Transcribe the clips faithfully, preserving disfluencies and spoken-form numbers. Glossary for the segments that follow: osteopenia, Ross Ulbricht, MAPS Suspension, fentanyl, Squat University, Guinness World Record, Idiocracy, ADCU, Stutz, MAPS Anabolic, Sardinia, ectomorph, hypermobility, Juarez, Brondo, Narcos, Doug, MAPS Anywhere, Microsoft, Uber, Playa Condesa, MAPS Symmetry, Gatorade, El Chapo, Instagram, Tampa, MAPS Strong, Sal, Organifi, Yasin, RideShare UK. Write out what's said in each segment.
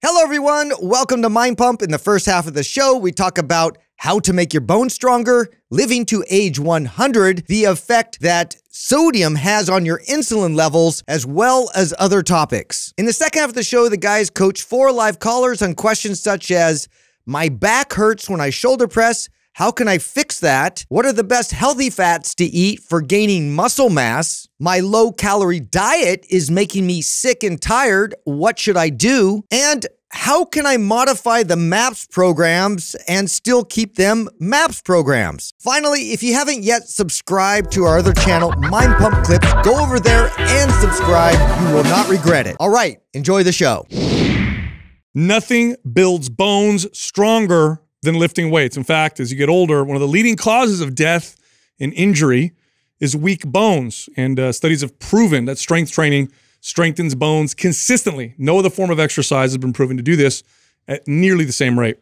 Hello everyone, welcome to Mind Pump. In the first half of the show, we talk about how to make your bones stronger, living to age one hundred, the effect that sodium has on your insulin levels, as well as other topics. In the second half of the show, the guys coach four live callers on questions such as, my back hurts when I shoulder press, how can I fix that? What are the best healthy fats to eat for gaining muscle mass? My low-calorie diet is making me sick and tired. What should I do? And how can I modify the MAPS programs and still keep them MAPS programs? Finally, if you haven't yet subscribed to our other channel, Mind Pump Clips, go over there and subscribe. You will not regret it. All right, enjoy the show. Nothing builds bones stronger than lifting weights. In fact, as you get older, one of the leading causes of death and injury is weak bones. And uh, studies have proven that strength training strengthens bones consistently. No other form of exercise has been proven to do this at nearly the same rate.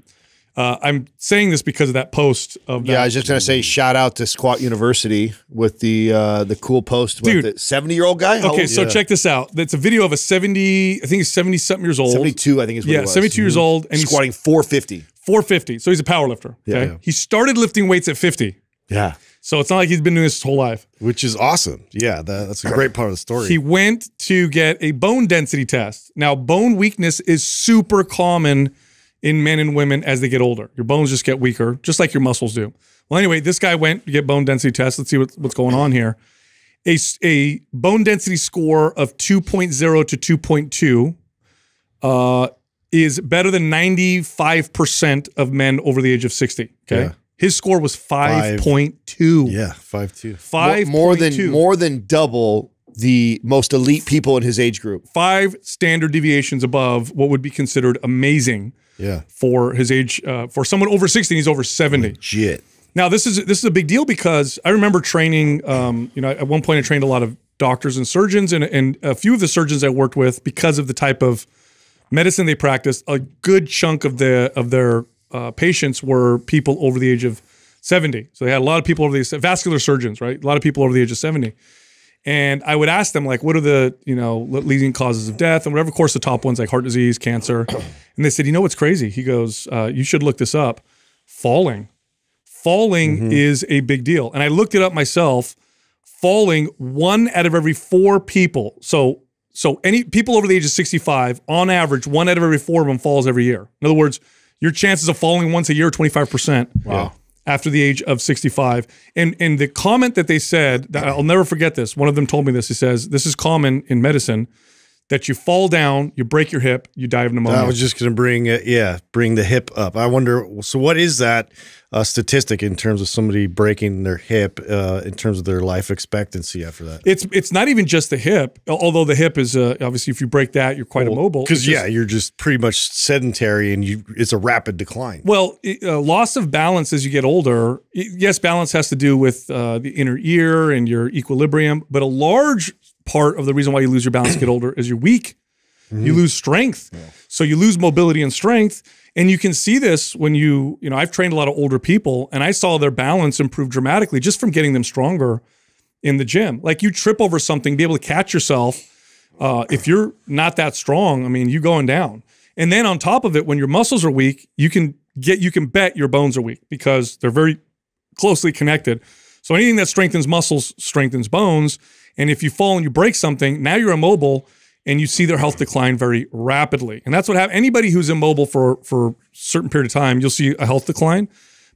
Uh, I'm saying this because of that post. Of that. Yeah, I was just going to say, shout out to Squat University with the uh, the cool post with Dude, the seventy-year-old guy. How okay, old? so yeah. Check this out. That's a video of a seventy, I think he's seventy-something years old. seventy-two, I think is what yeah, he was. Yeah, seventy-two mm-hmm. years old. And squatting four fifty. four fifty. So he's a power lifter. Okay? Yeah, yeah. He started lifting weights at fifty. Yeah. So it's not like he's been doing this his whole life. Which is awesome. Yeah, that, that's a great part of the story. He went to get a bone density test. Now, bone weakness is super common in men and women as they get older. Your bones just get weaker, just like your muscles do. Well, anyway, this guy went to get bone density tests. Let's see what, what's going on here. A, a bone density score of two point oh to two point two uh, is better than ninety-five percent of men over the age of sixty, okay? Yeah. His score was five point two. Yeah, five point two. five. More, more, than, more than double the most elite people in his age group. Five standard deviations above what would be considered amazing yeah. for his age. Uh, for someone over sixty, he's over seventy. Legit. Now, this is, this is a big deal because I remember training, um, you know, at one point I trained a lot of doctors and surgeons, and, and a few of the surgeons I worked with, because of the type of medicine they practiced, a good chunk of the of their uh, patients were people over the age of seventy. So they had a lot of people over the age of vascular surgeons, right? A lot of people over the age of seventy. And I would ask them, like, what are the, you know, leading causes of death and whatever, of course, the top ones, like heart disease, cancer. And they said, you know what's crazy? He goes, uh, you should look this up. Falling. Falling mm-hmm. is a big deal. And I looked it up myself. Falling, one out of every four people. So So any people over the age of sixty-five, on average, one out of every four of them falls every year. In other words, your chances of falling once a year are twenty-five percent wow. after the age of sixty-five. And and the comment that they said, that I'll never forget this. One of them told me this. He says, this is common in medicine, that you fall down, you break your hip, you die of pneumonia. I was just going to bring it, yeah, bring the hip up. I wonder, so what is that uh, statistic in terms of somebody breaking their hip uh, in terms of their life expectancy after that? It's it's not even just the hip, although the hip is, uh, obviously, if you break that, you're quite well, immobile. Because, yeah, you're just pretty much sedentary, and you it's a rapid decline. Well, it, uh, loss of balance as you get older, it, yes, balance has to do with uh, the inner ear and your equilibrium, but a large part of the reason why you lose your balance, get older, is you're weak. Mm-hmm. You lose strength. Yeah. So you lose mobility and strength. And you can see this when you, you know, I've trained a lot of older people, and I saw their balance improve dramatically just from getting them stronger in the gym. Like, you trip over something, be able to catch yourself. Uh, if you're not that strong, I mean, you're going down. And then on top of it, when your muscles are weak, you can get, you can bet your bones are weak because they're very closely connected. So anything that strengthens muscles strengthens bones. And if you fall and you break something, now you're immobile, and you see their health decline very rapidly. And that's what happens. Anybody who's immobile for, for a certain period of time, you'll see a health decline.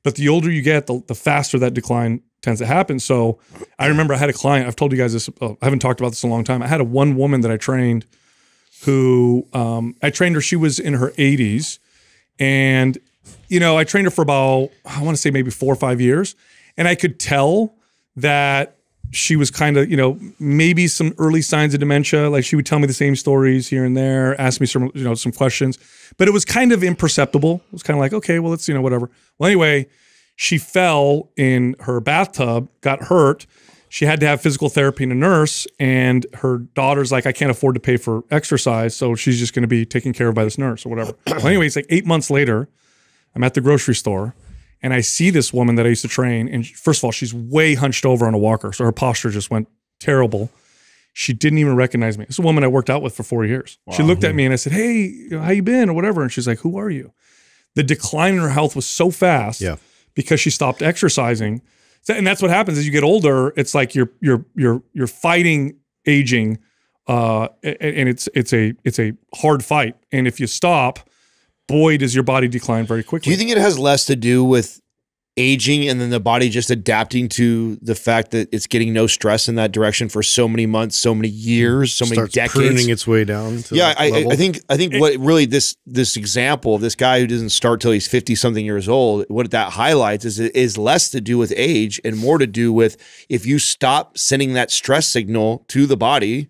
But the older you get, the, the faster that decline tends to happen. So I remember I had a client, I've told you guys this, oh, I haven't talked about this in a long time. I had a one woman that I trained who, um, I trained her, she was in her eighties. And, you know, I trained her for about, I want to say maybe four or five years. And I could tell that she was kind of, you know, maybe some early signs of dementia. Like, she would tell me the same stories here and there, ask me some, you know, some questions, but it was kind of imperceptible. It was kind of like, okay, well, it's, you know, whatever. Well, anyway, she fell in her bathtub, got hurt. She had to have physical therapy and a nurse, and her daughter's like, I can't afford to pay for exercise, so she's just going to be taken care of by this nurse or whatever. Well, anyway, it's like eight months later, I'm at the grocery store, and I see this woman that I used to train, and first of all, she's way hunched over on a walker, so her posture just went terrible. She didn't even recognize me. It's a woman I worked out with for four years. Wow. She looked at me and I said, hey, how you been or whatever? And she's like, who are you? The decline in her health was so fast yeah. because she stopped exercising. And that's what happens as you get older. It's like you're, you're, you're, you're fighting aging. Uh, and it's, it's a, it's a hard fight. And if you stop, boy, does your body decline very quickly. Do you think it has less to do with aging and then the body just adapting to the fact that it's getting no stress in that direction for so many months, so many years, so Starts many decades, pruning its way down to yeah I, I think I think it, what really this this example of this guy who doesn't start till he's fifty something years old, what that highlights is it is less to do with age and more to do with if you stop sending that stress signal to the body,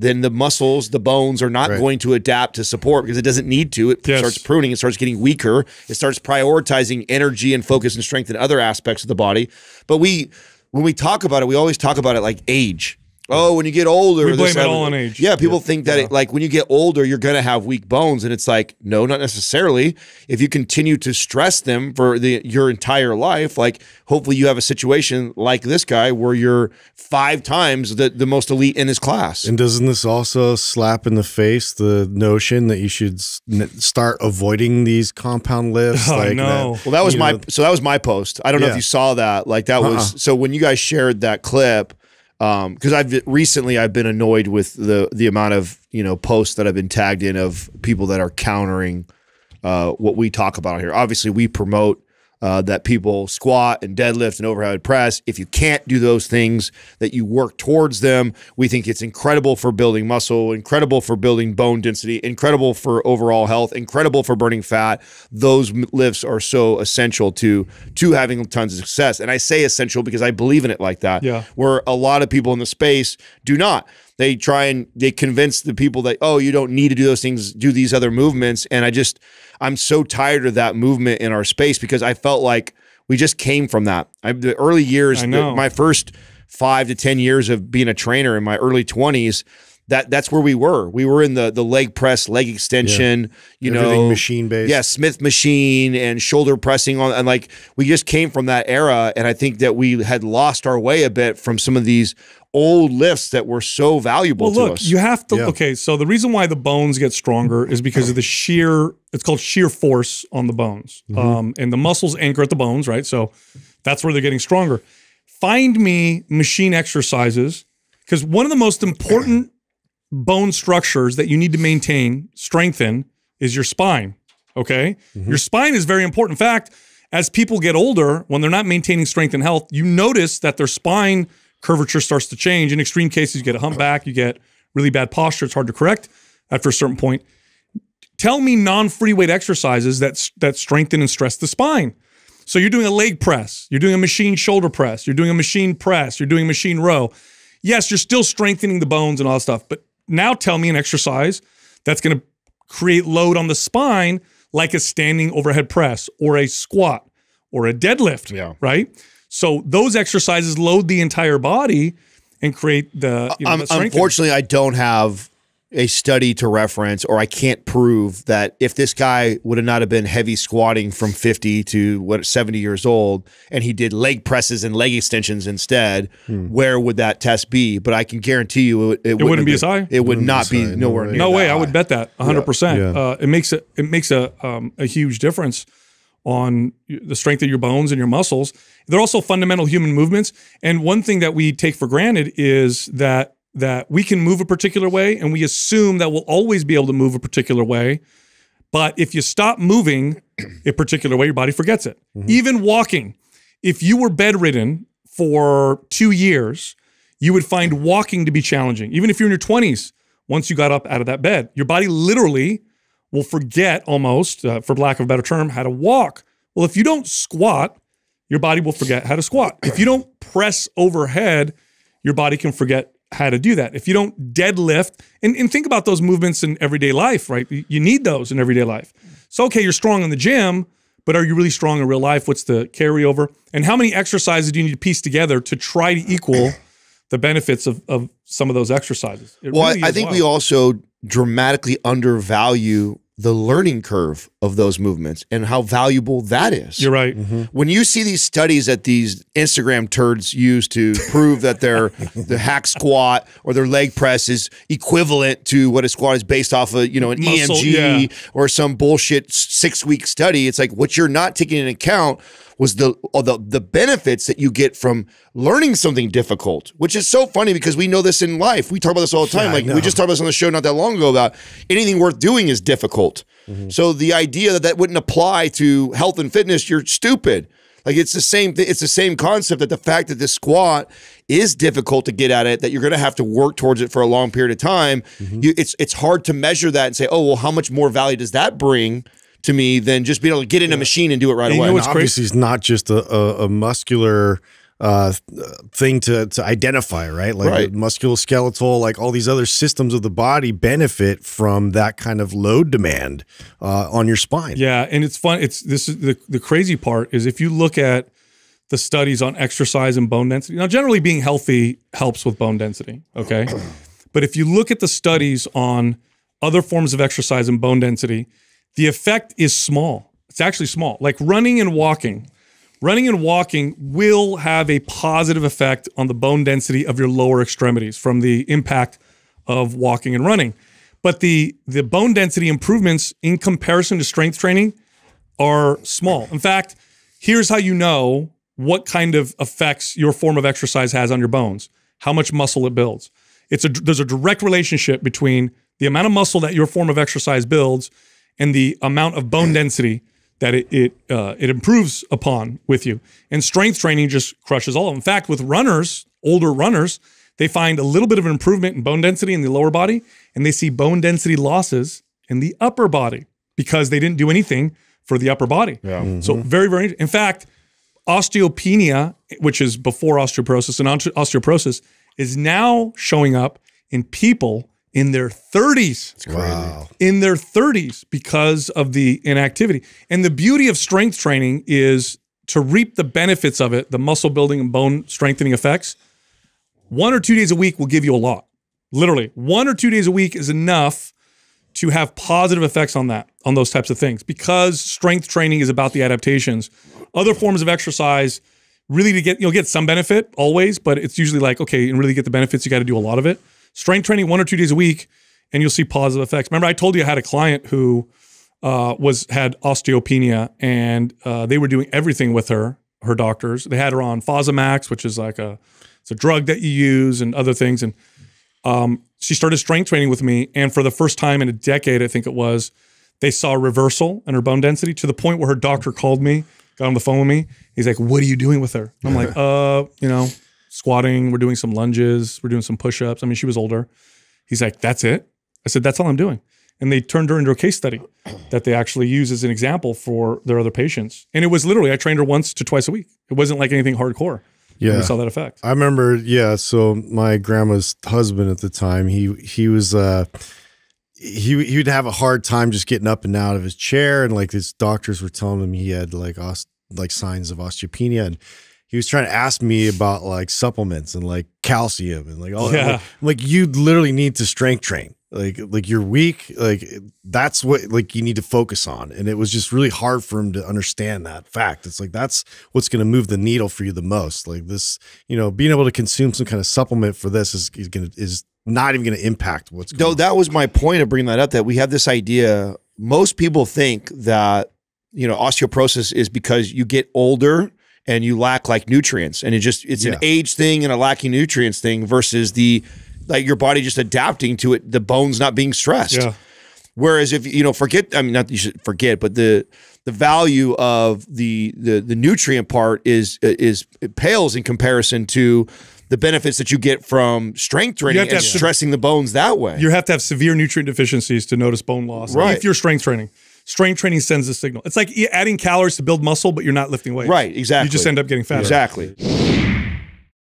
then the muscles, the bones are not right. going to adapt to support because it doesn't need to. It yes. starts pruning. It starts getting weaker. It starts prioritizing energy and focus and strength in other aspects of the body. But we, when we talk about it, we always talk about it like age. Oh, when you get older. We blame it all on age. Yeah, people yeah. think that yeah. it, like when you get older, you're going to have weak bones. And it's like, no, not necessarily. If you continue to stress them for the, your entire life, like hopefully you have a situation like this guy where you're five times the, the most elite in his class. And doesn't this also slap in the face the notion that you should start avoiding these compound lifts? Oh, like no. That, well, that was my, know. so that was my post. I don't yeah. know if you saw that. Like that uh-uh. was, so when you guys shared that clip, Um, because I've recently I've been annoyed with the the amount of you know posts that I've been tagged in of people that are countering uh, what we talk about here. Obviously, we promote uh, that people squat and deadlift and overhead press. If you can't do those things, that you work towards them. We think it's incredible for building muscle, incredible for building bone density, incredible for overall health, incredible for burning fat. Those lifts are so essential to to having tons of success. And I say essential because I believe in it like that. Yeah. Where a lot of people in the space do not. They try and they convince the people that, oh, you don't need to do those things, do these other movements. And I just, I'm so tired of that movement in our space because I felt like we just came from that. I, the early years, the, my first five to ten years of being a trainer in my early twenties, that that's where we were. We were in the the leg press, leg extension, yeah. you know, everything machine based. Yeah, Smith machine and shoulder pressing on, and like we just came from that era. And I think that we had lost our way a bit from some of these old lifts that were so valuable well, to look, us. You have to yeah. okay. So the reason why the bones get stronger is because of the sheer. It's called sheer force on the bones, mm-hmm. um, and the muscles anchor at the bones, right? So that's where they're getting stronger. Find me machine exercises because one of the most important bone structures that you need to maintain, strengthen, is your spine, okay? Mm-hmm. Your spine is very important. In fact, as people get older, when they're not maintaining strength and health, you notice that their spine curvature starts to change. In extreme cases, you get a humpback, you get really bad posture. It's hard to correct after a certain point. Tell me non-free weight exercises that, that strengthen and stress the spine. So you're doing a leg press, you're doing a machine shoulder press, you're doing a machine press, you're doing a machine row. Yes, you're still strengthening the bones and all that stuff, but now tell me an exercise that's going to create load on the spine like a standing overhead press or a squat or a deadlift, yeah. right? So those exercises load the entire body and create the, you know, um, the strength. Unfortunately, I don't have a study to reference, or I can't prove that if this guy would have not have been heavy squatting from fifty to what seventy years old, and he did leg presses and leg extensions instead, hmm. where would that test be? But I can guarantee you, it, it, it wouldn't, wouldn't be as high. It would not be, be nowhere near. No way. That I high. would bet that one hundred percent. Yeah. Yeah. Uh, it makes a, it makes a um, a huge difference on the strength of your bones and your muscles. They're also fundamental human movements. And one thing that we take for granted is that. that we can move a particular way and we assume that we'll always be able to move a particular way. But if you stop moving a particular way, your body forgets it. Mm-hmm. Even walking. If you were bedridden for two years, you would find walking to be challenging. Even if you're in your twenties, once you got up out of that bed, your body literally will forget almost, uh, for lack of a better term, how to walk. Well, if you don't squat, your body will forget how to squat. If you don't press overhead, your body can forget how to do that. If you don't deadlift, and, and think about those movements in everyday life, right? You need those in everyday life. So, okay, you're strong in the gym, but are you really strong in real life? What's the carryover? And how many exercises do you need to piece together to try to equal the benefits of, of some of those exercises? It well, really I, I think wild. we also dramatically undervalue the learning curve of those movements and how valuable that is. You're right. Mm-hmm. When you see these studies that these Instagram turds use to prove that their the hack squat or their leg press is equivalent to what a squat is based off of, you know, an muscle, E M G, yeah. or some bullshit six-week study, it's like what you're not taking into account was the, the the benefits that you get from learning something difficult, which is so funny because we know this in life. We talk about this all the time. Yeah, like we just talked about this on the show not that long ago about anything worth doing is difficult. Mm-hmm. So the idea that that wouldn't apply to health and fitness, you're stupid. Like it's the same thing. It's the same concept that the fact that this squat is difficult to get at it, that you're going to have to work towards it for a long period of time. Mm-hmm. You, it's it's hard to measure that and say, oh, well, how much more value does that bring to me than just being able to get in a machine and do it right away. You know what's crazy is not just a, a, a muscular uh, thing to, to identify, right? Like right. musculoskeletal, like all these other systems of the body benefit from that kind of load demand uh, on your spine. Yeah, and it's fun. It's this is the the crazy part is if you look at the studies on exercise and bone density. Now, generally, being healthy helps with bone density. Okay, but if you look at the studies on other forms of exercise and bone density, the effect is small. It's actually small. Like running and walking. Running and walking will have a positive effect on the bone density of your lower extremities from the impact of walking and running. But the, the bone density improvements in comparison to strength training are small. In fact, here's how you know what kind of effects your form of exercise has on your bones, how much muscle it builds. It's a, there's a direct relationship between the amount of muscle that your form of exercise builds and the amount of bone density that it it, uh, it improves upon with you. And strength training just crushes all of them. In fact, with runners, older runners, they find a little bit of an improvement in bone density in the lower body, and they see bone density losses in the upper body because they didn't do anything for the upper body. Yeah. Mm-hmm. So very, very, in fact, osteopenia, which is before osteoporosis, and osteoporosis is now showing up in people in their thirties. It's crazy. Wow. In their thirties because of the inactivity. And the beauty of strength training is to reap the benefits of it, the muscle building and bone strengthening effects, one or two days a week will give you a lot. Literally, one or two days a week is enough to have positive effects on that, on those types of things, because strength training is about the adaptations. Other forms of exercise, really to get, you'll get some benefit always, but it's usually like, okay, and really get the benefits, you got to do a lot of it. Strength training one or two days a week, and you'll see positive effects. Remember, I told you I had a client who uh, was had osteopenia, and uh, they were doing everything with her, her doctors. They had her on Fosamax, which is like a, it's a drug that you use and other things. And um, she started strength training with me, and for the first time in a decade, I think it was, they saw a reversal in her bone density to the point where her doctor called me, got on the phone with me. He's like, what are you doing with her? I'm like, uh, you know, squatting, we're doing some lunges, we're doing some push-ups. I mean, she was older. He's like, that's it? I said, that's all I'm doing. And they turned her into a case study that they actually use as an example for their other patients. And it was literally, I trained her once to twice a week. It wasn't like anything hardcore. Yeah. We saw that effect. I remember, yeah, so my grandma's husband at the time, he he was, uh, he, he would have a hard time just getting up and out of his chair. And like his doctors were telling him he had like, like signs of osteopenia, and he was trying to ask me about like supplements and like calcium and like all yeah. that. I'm like, you literally need to strength train. Like, like you're weak. Like that's what like you need to focus on. And it was just really hard for him to understand that fact. It's like, that's what's going to move the needle for you the most. Like this, you know, being able to consume some kind of supplement for this is, is going to, is not even going to impact what's going on. No, that was my point of bringing that up, that we have this idea. Most people think that, you know, osteoporosis is because you get older and you lack like nutrients, and it just, it's yeah. an age thing and a lacking nutrients thing versus the, like your body just adapting to it, the bones not being stressed. Yeah. Whereas if, you know, forget, I mean, not that you should forget, but the, the value of the, the, the nutrient part is, is, it pales in comparison to the benefits that you get from strength training and have stressing the bones that way. You have to have severe nutrient deficiencies to notice bone loss. Right. If you're strength training. Strength training sends a signal. It's like adding calories to build muscle, but you're not lifting weights. Right, exactly. You just end up getting fatter. Exactly.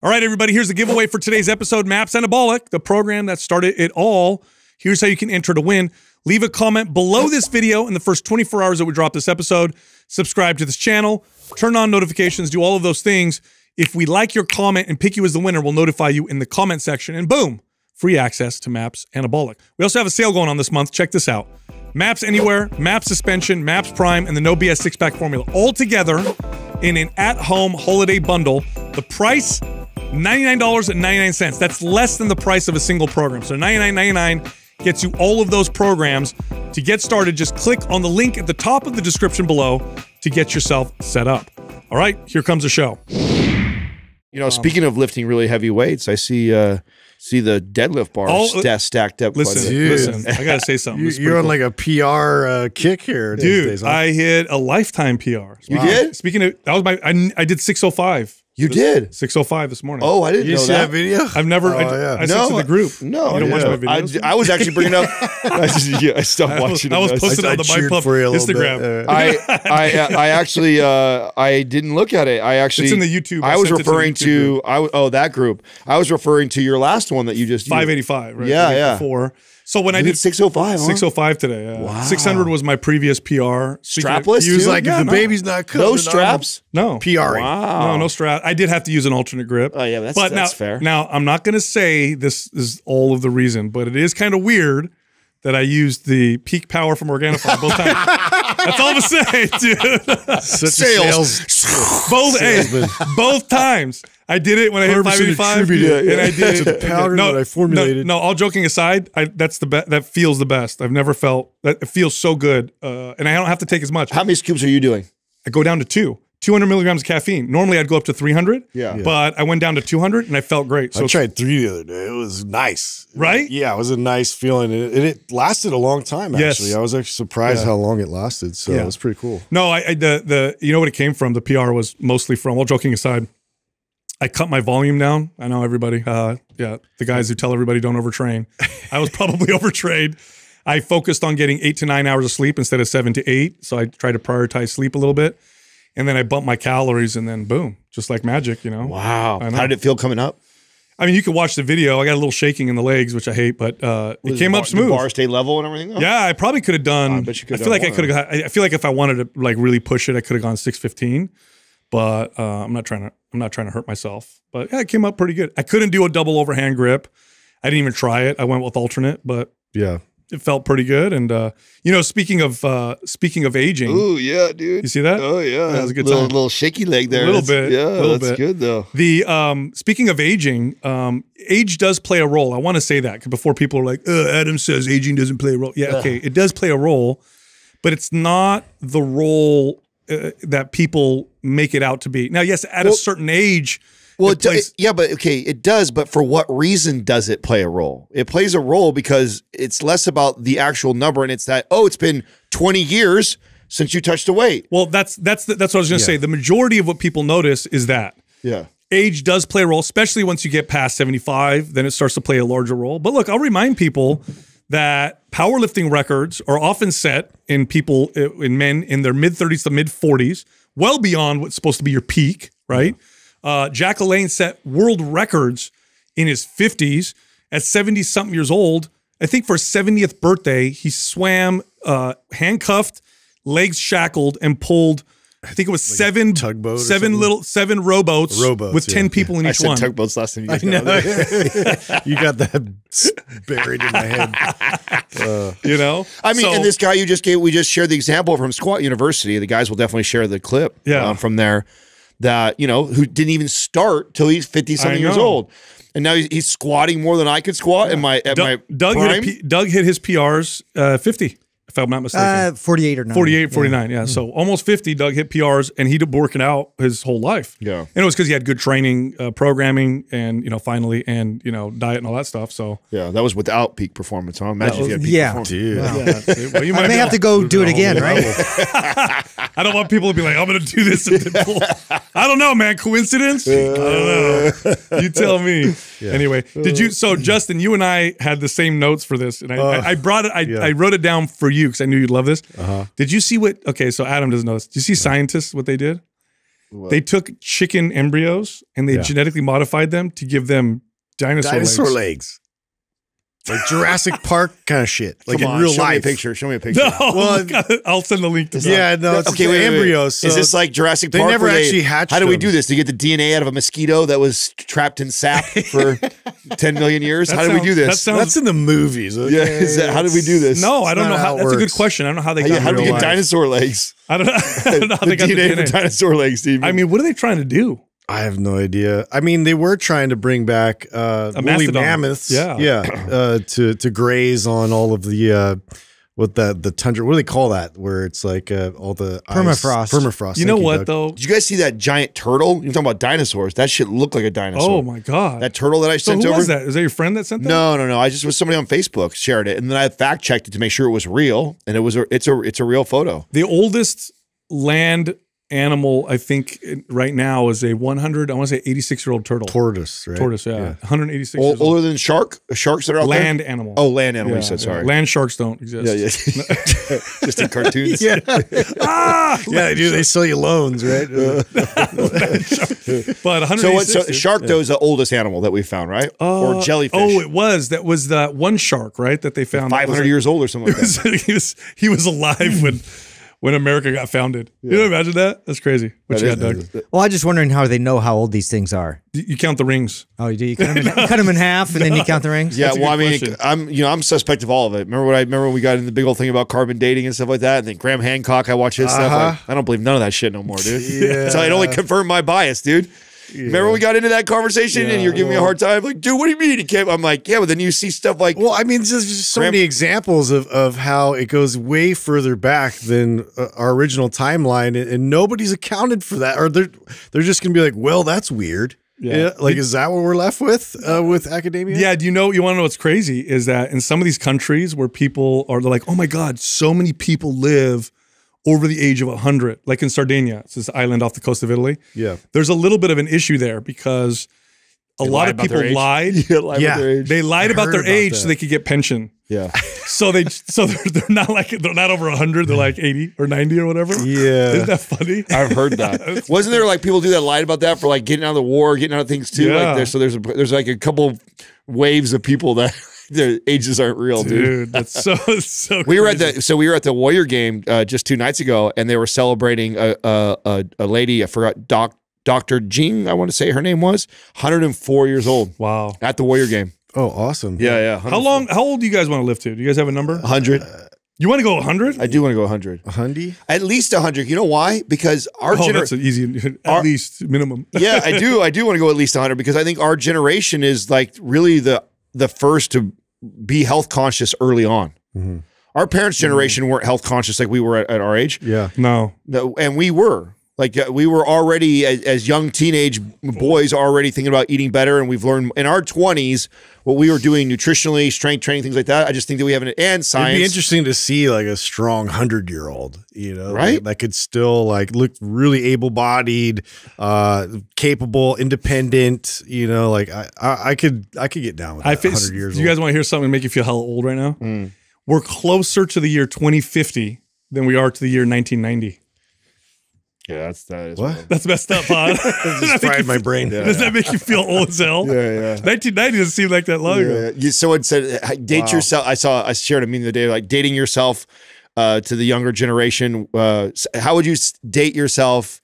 All right, everybody, here's the giveaway for today's episode, MAPS Anabolic, the program that started it all. Here's how you can enter to win. Leave a comment below this video in the first twenty-four hours that we drop this episode. Subscribe to this channel. Turn on notifications. Do all of those things. If we like your comment and pick you as the winner, we'll notify you in the comment section. And boom, free access to MAPS Anabolic. We also have a sale going on this month. Check this out. MAPS Anywhere, MAPS Suspension, MAPS Prime, and the No B S six-Pack Formula, all together in an at-home holiday bundle. The price, ninety-nine ninety-nine. That's less than the price of a single program. So ninety-nine ninety-nine gets you all of those programs. To get started, just click on the link at the top of the description below to get yourself set up. All right, here comes the show. You know, um, speaking of lifting really heavy weights, I see uh, see the deadlift bar all, st stacked up. Listen, listen, I gotta say something. you, you're on cool. like a P R uh, kick here, dude. These days, huh? I hit a lifetime P R. Wow. You did? Speaking of, that was my. I, I did six oh five. You this, did six oh five this morning. Oh, I didn't you know see that. that video. I've never. Oh, I, yeah. I, I no, sent to the group. No, you don't yeah. watch my videos. I, I was actually bringing up. I, just, yeah, I stopped I watching. Was, I was posted I, on the Mind Pump Instagram. Uh, I, I I actually uh, I didn't look at it. I actually it's in the YouTube. I, I was referring to, to I oh that group. I was referring to your last one that you just five eighty-five. Right? Yeah, yeah. Four. So when you I did six oh five, huh? six oh five today. Uh, wow. six hundred was my previous P R. Strapless? He was like, yeah, if the no. baby's not coming. No straps? No. P R-ing. Wow. No, no straps. I did have to use an alternate grip. Oh, yeah, that's, but that's now, fair. Now, I'm not going to say this is all of the reason, but it is kind of weird that I used the peak power from Organifi both times. That's all I'm going to say, dude. Sales. Sales. Both, hey, both times. I did it when I hit five eighty-five, and yeah. I did it. powder no, that I formulated. No, no, all joking aside, I, that's the be that feels the best. I've never felt that. It feels so good, uh, and I don't have to take as much. How many scoops are you doing? I go down to two. two hundred milligrams of caffeine. Normally, I'd go up to three hundred. Yeah. yeah. But I went down to two hundred, and I felt great. So I tried three the other day. It was nice. Right? Yeah, it was a nice feeling, and it, it lasted a long time. Actually, yes. I was actually surprised yeah. how long it lasted. So yeah. it was pretty cool. No, I, I the the you know what it came from. The P R was mostly from. All joking aside. I cut my volume down. I know everybody. Uh, yeah, the guys who tell everybody don't overtrain. I was probably overtrained. I focused on getting eight to nine hours of sleep instead of seven to eight. So I tried to prioritize sleep a little bit. And then I bumped my calories and then boom, just like magic, you know? Wow. Know. How did it feel coming up? I mean, you can watch the video. I got a little shaking in the legs, which I hate, but uh, it came bar, up smooth. Bar stay level and everything? Though? Yeah, I probably could have done. I, bet you I feel like I could have. I feel like if I wanted to like really push it, I could have gone six fifteen. But uh, I'm not trying to. I'm not trying to hurt myself. But yeah, it came up pretty good. I couldn't do a double overhand grip. I didn't even try it. I went with alternate, but yeah, it felt pretty good. And uh, you know, speaking of uh, speaking of aging, oh yeah, dude, you see that? Oh yeah, that was a good little, time. Little shaky leg there. A little that's, bit. Yeah, little that's bit. good though. The um, speaking of aging, um, age does play a role. I want to say that before people are like, uh, Adam says aging doesn't play a role. Yeah, okay, it does play a role, but it's not the role. Uh, that people make it out to be. Now, yes, at well, a certain age. Well, it plays it, yeah, but okay, it does. But for what reason does it play a role? It plays a role because it's less about the actual number, and it's that, oh, it's been twenty years since you touched a weight. Well, that's that's the, that's what I was going to yeah. say. The majority of what people notice is that. Yeah. Age does play a role, especially once you get past seventy-five, then it starts to play a larger role. But look, I'll remind people that powerlifting records are often set in people, in men in their mid thirties to mid forties, well beyond what's supposed to be your peak, right? Uh, Jack Elaine set world records in his fifties at seventy-something years old. I think for his seventieth birthday, he swam uh, handcuffed, legs shackled, and pulled, I think it was like seven tugboat seven little seven rowboats, rowboats with ten yeah. people in each one. I said one. tugboats last time you guys got that. You got that buried in my head. Uh, you know, I mean, so, and this guy you just gave, we just shared the example from Squat University. The guys will definitely share the clip yeah. uh, from there. That you know, who didn't even start till he's fifty something years old, and now he's, he's squatting more than I could squat. And yeah. my at Doug, my Doug hit, P, Doug hit his P Rs uh, fifty. If I'm not mistaken. Uh, forty-eight or nine. forty-eight, forty-nine, yeah. yeah. Mm-hmm. So almost fifty, Doug hit P Rs, and he'd been working out his whole life. Yeah. And it was because he had good training, uh, programming, and, you know, finally, and, you know, diet and all that stuff, so. Yeah, that was without peak performance, huh? Imagine was, if you had peak yeah. performance. Yeah. yeah. Well, you might I may have, have to go do it again, right? I don't want people to be like, I'm going to do this. And I don't know, man. Coincidence? Uh, I don't know. You tell me. Yeah. Anyway, did you, so Justin, you and I had the same notes for this, and I, uh, I brought it, I, yeah. I wrote it down for you. you because I knew you'd love this. Uh-huh. Did you see what, okay, so Adam doesn't know this. Did you see scientists, what they did? What? They took chicken embryos and they yeah. genetically modified them to give them dinosaur, dinosaur legs. legs. Like Jurassic Park kind of shit. Like Come in on, real show life. Me a picture. Show me a picture. No, well, I'll send the link to that. Yeah, no, it's okay, wait, embryos. Wait. So is this like Jurassic Park? They never actually they, hatched How do we do this? To get the D N A out of a mosquito that was trapped in sap for ten million years? That how sounds, do we do this? That sounds, That's in the movies. Okay? Yeah, is that, how do we do this? No, I don't know. How, how that's a good question. I don't know how they how, got How do we get life. dinosaur legs? I don't know, I don't know how the they got D N A the D N A. Dinosaur legs, Steve. I mean, what are they trying to do? I have no idea. I mean, they were trying to bring back uh, woolly mammoths, yeah, yeah, uh, to to graze on all of the uh, what that the tundra. What do they call that? Where it's like uh, all the permafrost. Ice, permafrost. You know what, Doug. though? Did you guys see that giant turtle? You're talking about dinosaurs. That shit looked like a dinosaur. Oh my god! That turtle that I so sent who over. Was that? Is that your friend that sent that? No, no, no. I just was somebody on Facebook shared it, and then I fact checked it to make sure it was real, and it was. A, it's a it's a real photo. The oldest land. Animal, I think right now is a one hundred. I want to say eighty-six year old turtle. Tortoise, right? Tortoise, yeah. yeah. one hundred eighty-six. O older than shark? Sharks that are out land there? Animal. Oh, land animal. Yeah, you said yeah. sorry. Land sharks don't exist. Yeah, yeah. Just in cartoons. Yeah. ah, yeah, dude. They sell you loans, right? Uh, but one hundred eighty-six. So, what, so shark though yeah. is the oldest animal that we found, right? Uh, or jellyfish? Oh, it was. That was the one shark, right? That they found. Five hundred years like, old or something. Like that. Was, he was he was alive when. When America got founded. Yeah. You know, imagine that? That's crazy. What that you got, Doug? Well, I'm just wondering how they know how old these things are. You count the rings. Oh, you do? You cut them in, no. cut them in half and no. then you count the rings? Yeah, well, I mean, question. I'm you know, I'm suspect of all of it. Remember what I remember when we got into the big old thing about carbon dating and stuff like that? And then Graham Hancock, I watch his uh -huh. stuff. Like, I don't believe none of that shit no more, dude. yeah. So it only confirmed my bias, dude. Yeah. Remember when we got into that conversation yeah, and you're giving well, me a hard time? Like, dude, what do you mean? Can't? I'm like, yeah, but then you see stuff like. Well, I mean, there's just so many examples of, of how it goes way further back than uh, our original timeline. And, and nobody's accounted for that. Or they're, they're just going to be like, well, that's weird. Yeah. yeah. Like, is that what we're left with uh, with academia? Yeah. Do you know, you want to know what's crazy is that in some of these countries where people are like, oh my God, so many people live over the age of one hundred, like in Sardinia, it's this island off the coast of Italy. Yeah. There's a little bit of an issue there because a they lot of people lied. Yeah, lied yeah. about their age. They lied I about their about age that. so they could get pension. Yeah. so they so they're, they're not like they're not over one hundred, they're like eighty or ninety or whatever. Yeah. Isn't that funny? I've heard that. Wasn't there like people do that lied about that for like getting out of the war, getting out of things too? Yeah. Like there, so there's a, there's like a couple waves of people that their ages aren't real, dude. dude. That's so so. We were at the so we were at the Warrior game uh, just two nights ago, and they were celebrating a a, a lady. I forgot doc Doctor Jean. I want to say her name was one hundred four years old. Wow! At the Warrior game. Oh, awesome! Yeah, yeah. How long? How old do you guys want to live to? Do you guys have a number? one hundred. Uh, You want to go one hundred? I do want to go one hundred. one hundred? At least one hundred. You know why? Because our generation. Oh, that's an easy, at our, least minimum. yeah, I do. I do want to go at least one hundred because I think our generation is like really the the first to be health conscious early on. Mm-hmm. Our parents' generation mm-hmm. weren't health conscious like we were at, at our age. Yeah. No. no. And we were. Like uh, we were already, as, as young teenage boys, already thinking about eating better, and we've learned in our twenties what we were doing nutritionally, strength training, things like that. I just think that we haven't, and science. It'd be interesting to see like a strong hundred-year-old, you know, right? That, that could still like look really able-bodied, uh, capable, independent. You know, like I, I, I could, I could get down with that. I feel, hundred years. Do you guys want to hear something to make you feel hell old right now? Mm. We're closer to the year twenty fifty than we are to the year nineteen ninety. Yeah, that's that is what? That's messed up, huh? Just fried my brain. Yeah, does yeah. that make you feel old as hell? Yeah, yeah. nineteen ninety doesn't seem like that long yeah, ago. Yeah. Someone said, "Date wow. yourself." I saw I shared a meme the other day, like dating yourself uh, to the younger generation. Uh, how would you date yourself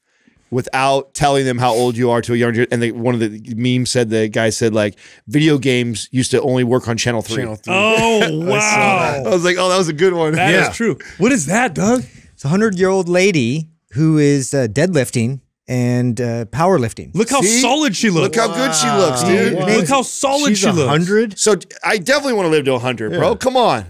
without telling them how old you are to a younger? And they, one of the memes said the guy said like, "Video games used to only work on Channel Three." Channel three. Oh wow! I, I was like, "Oh, that was a good one." That yeah. is true. What is that, Doug? It's a hundred-year-old lady who is uh, deadlifting and uh, powerlifting. Look how See? solid she looks. Look wow. how good she looks, dude. Wow. Look how solid She's she looks. one hundred? So I definitely want to live to one hundred, yeah. bro. Come on.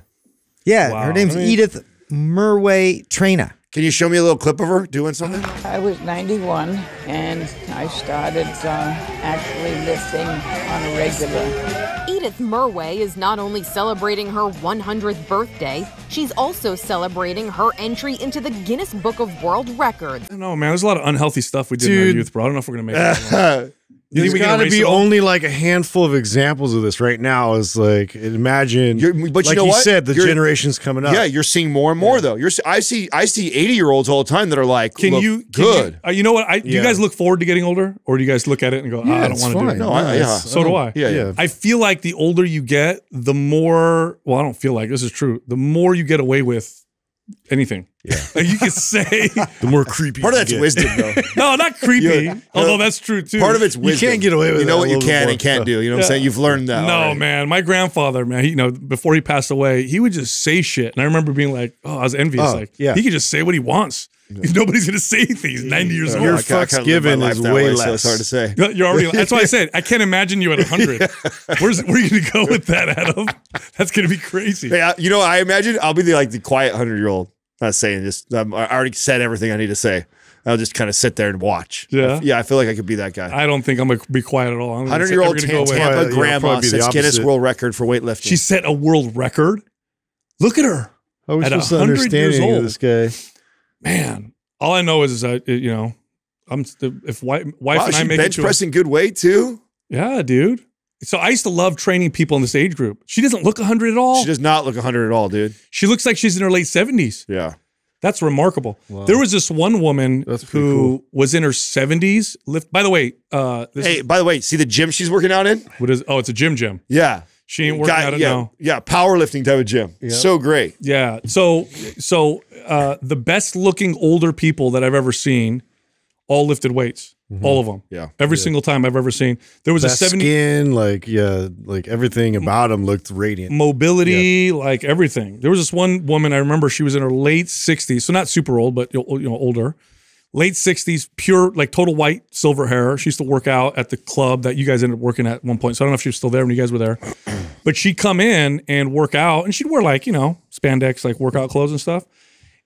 Yeah, wow. her name's I mean, Edith Murway Traina. Can you show me a little clip of her doing something? I was ninety-one, and I started uh, actually lifting on a regular. Edith Murway is not only celebrating her one hundredth birthday, she's also celebrating her entry into the Guinness Book of World Records. I don't know, man. There's a lot of unhealthy stuff we did Dude. in our youth, bro. I don't know if we're going to make it. There's got to be only like a handful of examples of this right now. Is like imagine, you're, but like you, know you what? said, the you're, generation's coming up. Yeah, you're seeing more and more yeah. though. You're, I see, I see eighty year olds all the time that are like, can look you can good? You, uh, you know what? I, do yeah. you guys look forward to getting older, or do you guys look at it and go, yeah, oh, I don't want to do it? No, I, yeah. So do I. Yeah, yeah. I feel like the older you get, the more. Well, I don't feel like this is true. The more you get away with. Anything, yeah. Like you could say the more creepy. Part of that's wisdom, though. No, not creepy. You're, although that's true too. Part of it's wisdom. You can't get away with. You know that what you can and can't do. You know yeah. what I'm saying? You've learned that. No, already. man. My grandfather, man. He, you know, before he passed away, he would just say shit, and I remember being like, oh, I was envious. Oh, like, yeah. he could just say what he wants. Yeah. Nobody's gonna say anything. He's ninety years old. Your fucks given is way less. So it's hard to say. You're, you're already. That's why I said I can't imagine you at a hundred. yeah. Where's where are you gonna go with that, Adam? That's gonna be crazy. Hey, I, you know, I imagine I'll be the, like the quiet hundred year old. Not saying just. I'm, I already said everything I need to say. I'll just kind of sit there and watch. Yeah, I, yeah. I feel like I could be that guy. I don't think I'm gonna be quiet at all. Hundred year old Tampa uh, grandma sets Guinness World Record for weightlifting. She set a world record. Look at her. I was just understanding of this guy. Man, all I know is, is I, you know, I'm if wife, wife wow, and I make bench it to pressing a, good weight too. Yeah, dude. So I used to love training people in this age group. She doesn't look a hundred at all. She does not look a hundred at all, dude. She looks like she's in her late seventies. Yeah. That's remarkable. Wow. There was this one woman That's who cool. was in her seventies. Lift. By the way, uh, this hey, by the way, see the gym she's working out in? What is? Oh, it's a gym gym. Yeah. She ain't working Got, out at yeah, now. Yeah, powerlifting type of gym. Yep. So great. Yeah. So so uh, the best looking older people that I've ever seen all lifted weights. Mm-hmm. All of them. Yeah. Every yeah. single time I've ever seen. There was that a seventy skin, like yeah, like everything about them looked radiant. Mobility, yeah. like everything. There was this one woman I remember, she was in her late sixties. So not super old, but you know, older. Late sixties, pure, like total white, silver hair. She used to work out at the club that you guys ended up working at at one point. So I don't know if she was still there when you guys were there. But she'd come in and work out. And she'd wear like, you know, spandex, like workout clothes and stuff.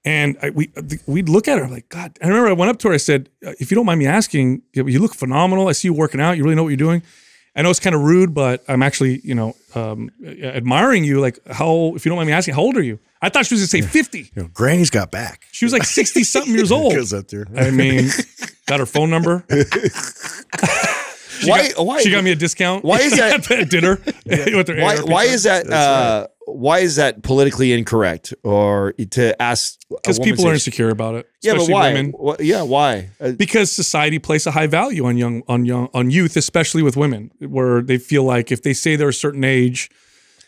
And I, we, we'd look at her like, God. I remember I went up to her. I said, if you don't mind me asking, you look phenomenal. I see you working out. You really know what you're doing. I know it's kind of rude, but I'm actually, you know, um, admiring you. Like, how, if you don't mind me asking, how old are you? I thought she was going to say fifty. You know, Granny's got back. She was like sixty something years old. Goes up there. I mean, got her phone number. she why, got, why? She got me a discount. Why is that at dinner? Yeah. With her why? Why is that? Uh, right. Why is that politically incorrect? Or to ask? Because people are insecure about it. Yeah, but why? Women. Yeah, why? Uh, because society places a high value on young, on young, on youth, especially with women, where they feel like if they say they're a certain age,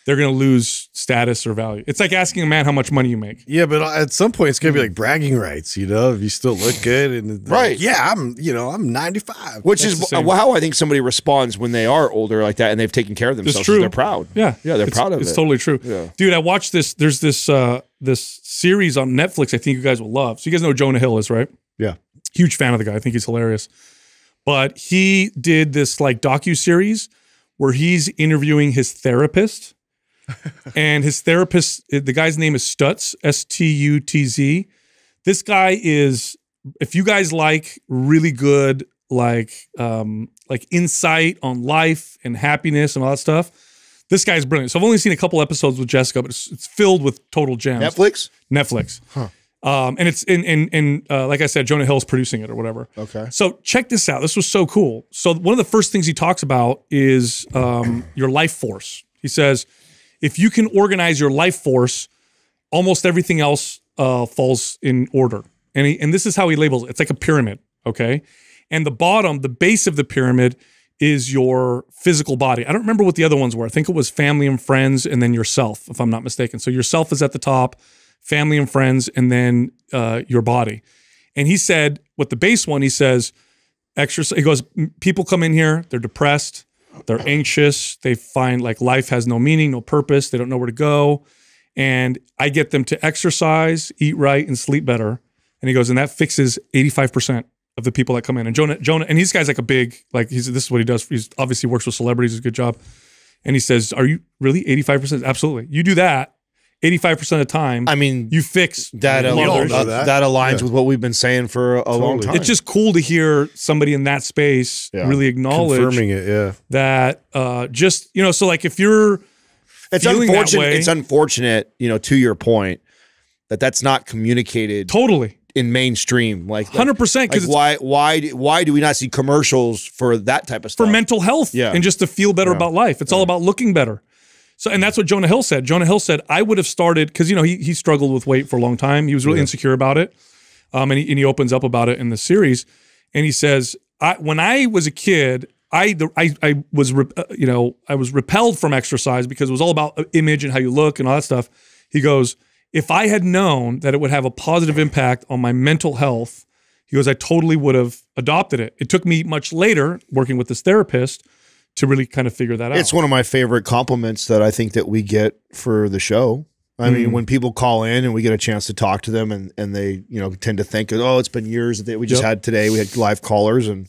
they're going to lose status or value. It's like asking a man how much money you make. Yeah, but at some point, it's going to be like bragging rights, you know, if you still look good. And right. Like, yeah, I'm, you know, I'm ninety-five. Which That's is how I think somebody responds when they are older like that and they've taken care of themselves. It's true. They're proud. Yeah. Yeah, they're it's, proud of it's it. It's totally true. Yeah. Dude, I watched this. There's this uh, this series on Netflix I think you guys will love. So you guys know who Jonah Hill is, right? Yeah. Huge fan of the guy. I think he's hilarious. But he did this like docu-series where he's interviewing his therapist. And his therapist, the guy's name is Stutz, S T U T Z. This guy is, if you guys like really good, like, um, like insight on life and happiness and all that stuff, this guy's brilliant. So I've only seen a couple episodes with Jessica, but it's, it's filled with total gems. Netflix? Netflix. Huh. Um, and it's in, in, in uh, like I said, Jonah Hill's producing it or whatever. Okay. So check this out. This was so cool. So one of the first things he talks about is um, your life force. He says, if you can organize your life force, almost everything else uh, falls in order. And, he, and this is how he labels it. It's like a pyramid, okay? And the bottom, the base of the pyramid is your physical body. I don't remember what the other ones were. I think it was family and friends and then yourself, if I'm not mistaken. So yourself is at the top, family and friends, and then uh, your body. And he said, with the base one, he says, exercise. He goes, people come in here, they're depressed. They're anxious. They find like life has no meaning, no purpose. They don't know where to go. And I get them to exercise, eat right, and sleep better. And he goes, and that fixes eighty-five percent of the people that come in. And Jonah, Jonah, and this guy's like a big, like he's, this is what he does. He's obviously works with celebrities, does a good job. And he says, are you really eighty-five percent? Absolutely. You do that eighty-five percent of the time. I mean, you fix that. You know, that. that aligns yeah. with what we've been saying for a totally. long time. It's just cool to hear somebody in that space yeah. really acknowledge Confirming it, yeah. that uh, just, you know, so like if you're it's feeling unfortunate, that way. It's unfortunate, you know, to your point, that that's not communicated. Totally. in mainstream, like one hundred percent. Because why why why do we not see commercials for that type of stuff for mental health? Yeah. And just to feel better yeah. about life. It's yeah. all about looking better. So, and that's what Jonah Hill said. Jonah Hill said, I would have started, because, you know, he, he struggled with weight for a long time. He was really yeah. insecure about it. Um, and, he, and he opens up about it in the series. And he says, I, when I was a kid, I, the, I, I was, re, uh, you know, I was repelled from exercise because it was all about image and how you look and all that stuff. He goes, if I had known that it would have a positive impact on my mental health, he goes, I totally would have adopted it. It took me much later, working with this therapist, to really kind of figure that out. It's one of my favorite compliments that I think that we get for the show. I mm-hmm. mean, when people call in and we get a chance to talk to them, and, and they, you know, tend to think, oh, it's been years that we just yep. had today. We had live callers, and,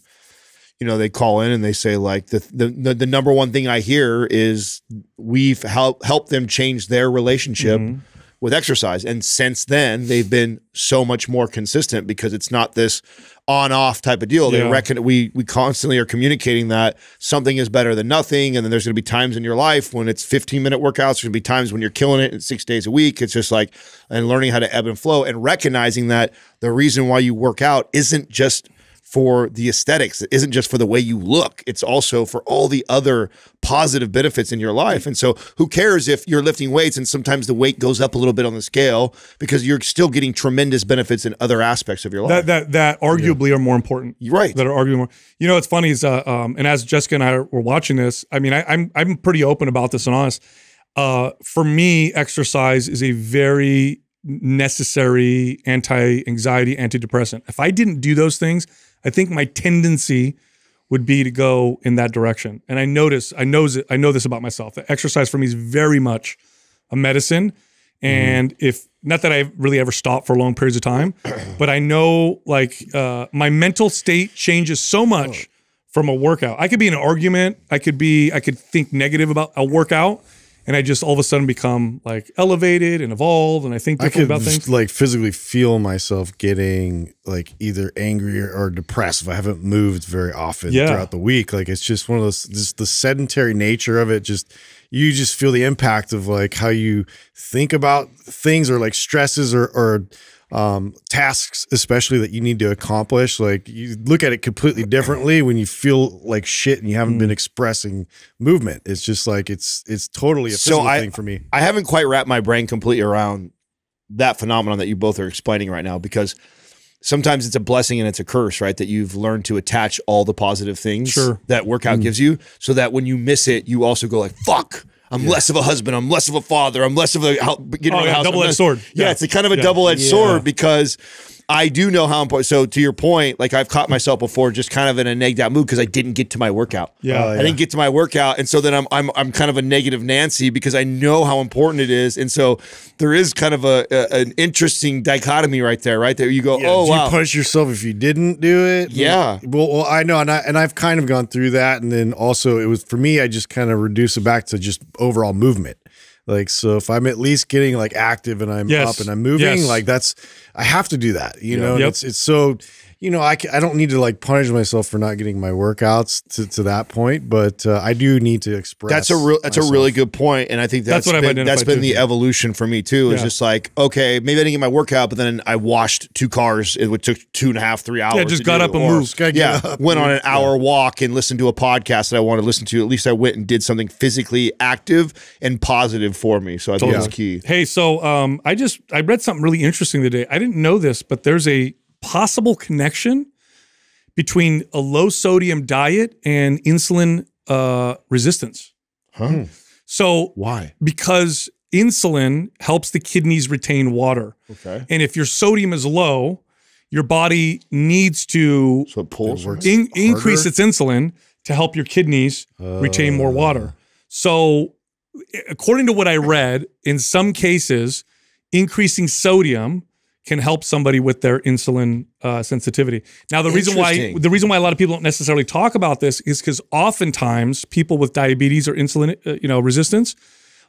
you know, they call in and they say, like, the the, the number one thing I hear is we've help, helped them change their relationship mm-hmm. with exercise. And since then, they've been so much more consistent because it's not this on-off type of deal. Yeah. They reckon we we constantly are communicating that something is better than nothing, and then there's going to be times in your life when it's fifteen minute workouts. There's going to be times when you're killing it and six days a week. It's just like, and learning how to ebb and flow and recognizing that the reason why you work out isn't just for the aesthetics. It isn't just for the way you look. It's also for all the other positive benefits in your life. And so who cares if you're lifting weights and sometimes the weight goes up a little bit on the scale, because you're still getting tremendous benefits in other aspects of your life. That that, that arguably yeah. are more important. Right. That are arguably more. You know, it's funny is, uh, um, and as Jessica and I were watching this, I mean, I, I'm, I'm pretty open about this and honest. Uh, for me, exercise is a very necessary anti-anxiety, antidepressant. If I didn't do those things, I think my tendency would be to go in that direction. And I notice, I knows it, I know this about myself, that exercise for me is very much a medicine. And mm-hmm. if, not that I really ever stopped for long periods of time, but I know, like, uh, my mental state changes so much oh. from a workout. I could be in an argument, I could be, I could think negative about a workout, and I just all of a sudden become, like, elevated and evolved, and I think different I could about things. Just, like, physically feel myself getting, like, either angry or depressed if I haven't moved very often yeah. throughout the week. Like, it's just one of those, just the sedentary nature of it. Just you just feel the impact of, like, how you think about things, or, like, stresses, or, or um, tasks, especially, that you need to accomplish. Like, you look at it completely differently when you feel like shit and you haven't mm. been expressing movement. It's just like, it's, it's totally a physical so I, thing for me. I haven't quite wrapped my brain completely around that phenomenon that you both are explaining right now, because sometimes it's a blessing and it's a curse, right? That you've learned to attach all the positive things sure. that workout mm. gives you, so that when you miss it, you also go like, fuck, I'm yeah. less of a husband. I'm less of a father. I'm less of a you know, oh, yeah, double-edged sword. Yeah, yeah, it's a kind of a yeah. double-edged yeah. sword, because I do know how important. So to your point, like, I've caught myself before just kind of in a negged out mood because I didn't get to my workout. Yeah, uh, yeah, I didn't get to my workout, and so then I'm I'm I'm kind of a negative Nancy because I know how important it is, and so there is kind of a, a an interesting dichotomy right there, right? There you go. Yeah, oh, do wow. you punish yourself if you didn't do it? Yeah. Well, well I know, and I and I've kind of gone through that, and then also it was for me, I just kind of reduce it back to just overall movement. Like, so if I'm at least getting, like, active and I'm yes. up and I'm moving, yes. like, that's, I have to do that, you yeah. know, yep. and it's, it's so, you know, I, I don't need to, like, punish myself for not getting my workouts to, to that point, but uh, I do need to express. That's a real, that's myself. a really good point. And I think that's, that's what been, I've that's been too. the evolution for me too, is yeah. just like, okay, maybe I didn't get my workout, but then I washed two cars. It took two and a half, three hours. Yeah, just got up, or, just got yeah, up and moved. Yeah. Went on an hour yeah. walk and listened to a podcast that I wanted to listen to. At least I went and did something physically active and positive for me. So I totally. think that's key. Hey, so um, I just, I read something really interesting today. I didn't know this, but there's a possible connection between a low sodium diet and insulin uh, resistance. Huh. So why? Because insulin helps the kidneys retain water. Okay. And if your sodium is low, your body needs to so it pulls in, increase its insulin to help your kidneys uh. retain more water. So according to what I read, in some cases, increasing sodium can help somebody with their insulin uh, sensitivity. Now, the reason why the reason why a lot of people don't necessarily talk about this is because oftentimes people with diabetes or insulin uh, you know resistance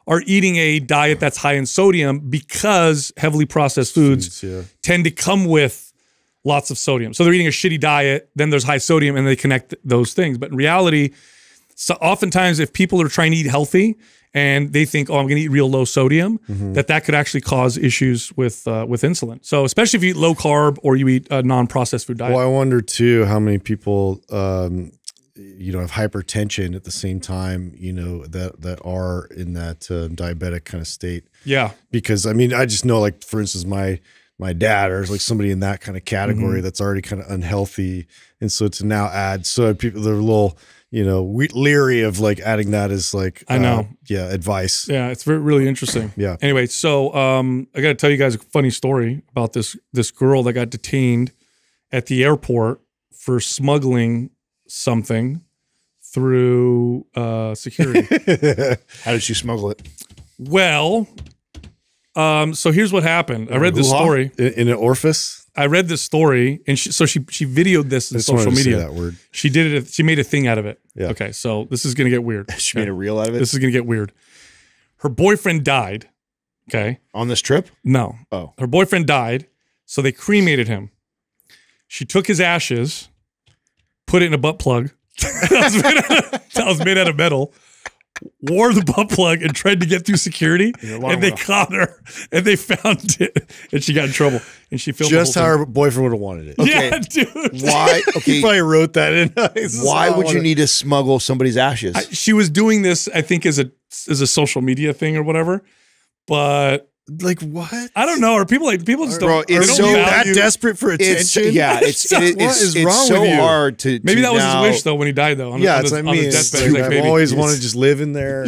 are eating a diet that's high in sodium, because heavily processed foods Foods, yeah. tend to come with lots of sodium. So they're eating a shitty diet, then there's high sodium, and they connect th those things. But in reality, So oftentimes if people are trying to eat healthy and they think, oh, I'm going to eat real low sodium, mm-hmm. that that could actually cause issues with uh, with insulin. So especially if you eat low carb or you eat a non-processed food diet. Well, I wonder too how many people, um, you know, have hypertension at the same time, you know, that that are in that uh, diabetic kind of state. Yeah. Because I mean, I just know, like, for instance, my my dad or like somebody in that kind of category mm-hmm. that's already kind of unhealthy. And so to now add, so people, they're a little... you know, we leery of like adding that as like, I know. Uh, yeah, advice. Yeah. It's very, really interesting. Yeah. Anyway. So, um, I got to tell you guys a funny story about this, this girl that got detained at the airport for smuggling something through, uh, security. How did she smuggle it? Well, um, so here's what happened. I read this story in, in an orifice. I read this story, and she, so she she videoed this on social media. That word. She did it. She made a thing out of it. Yeah. Okay, so this is going to get weird. She okay. made a reel out of it? This is going to get weird. Her boyfriend died. Okay. On this trip? No. Oh. Her boyfriend died, so they cremated him. She took his ashes, put it in a butt plug. That was made out of metal. Wore the butt plug and tried to get through security, and, and they off. caught her, and they found it, and she got in trouble, and she filmed just how thing. her boyfriend would have wanted it. Okay. Yeah, dude. Why? Okay, he probably wrote that in. Why would you it. need to smuggle somebody's ashes? I, she was doing this, I think, as a as a social media thing or whatever, but. Like what? I don't know. Are people like people just Bro, don't? It's they don't so that desperate for attention. It's, yeah, it's so, it, it's, is it's wrong so with you? hard to. Maybe to that was now. his wish though when he died though. On yeah, a, it's on like me. Like, I've baby, always wanted to just live in there.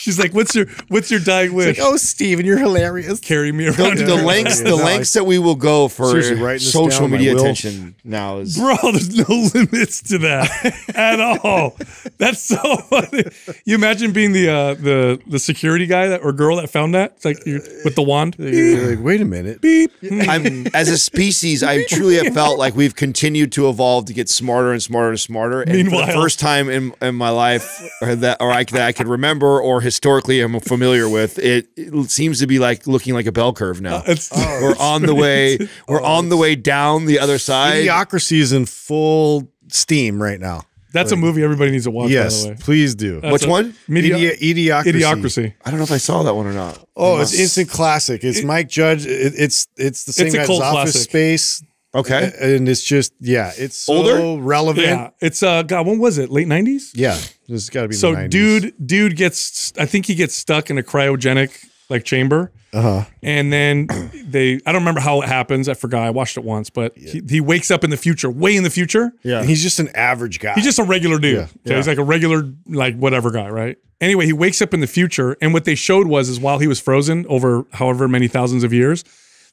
She's like, what's your what's your dying wish? It's like, oh, Steven, you're hilarious. Carry me around. The, the lengths, the lengths that we will go for social media attention now is Bro, there's no limits to that at all. That's so funny. You imagine being the uh, the the security guy that or girl that found that? It's like you're, with the wand. You're like, wait a minute. Beep. I'm as a species, I truly have felt like we've continued to evolve to get smarter and smarter and smarter. And Meanwhile. for the first time in, in my life or that or I that I could remember or his historically I'm familiar with, it, it seems to be like looking like a bell curve now. Oh, oh, we're on the way, we're oh, on the way down the other side. Idiocracy is in full steam right now. That's like, a movie everybody needs to watch, yes, by the way. Please do. That's Which a, one? Idi Idiocracy. Idiocracy. I don't know if I saw that one or not. Oh, it's instant classic. It's it, Mike Judge. It, it's it's the same it's as Office classic. Space. Okay. And it's just, yeah, it's so Older? relevant. Yeah. It's, uh, God, when was it? Late nineties? Yeah. It's got to be so the nineties. So dude, dude gets, I think he gets stuck in a cryogenic, like, chamber. Uh-huh. And then they, I don't remember how it happens. I forgot. I watched it once, but yeah. he, he wakes up in the future, way in the future. Yeah. And he's just an average guy. He's just a regular dude. Yeah. So yeah. He's like a regular, like, whatever guy, right? Anyway, he wakes up in the future. And what they showed was, is while he was frozen over however many thousands of years,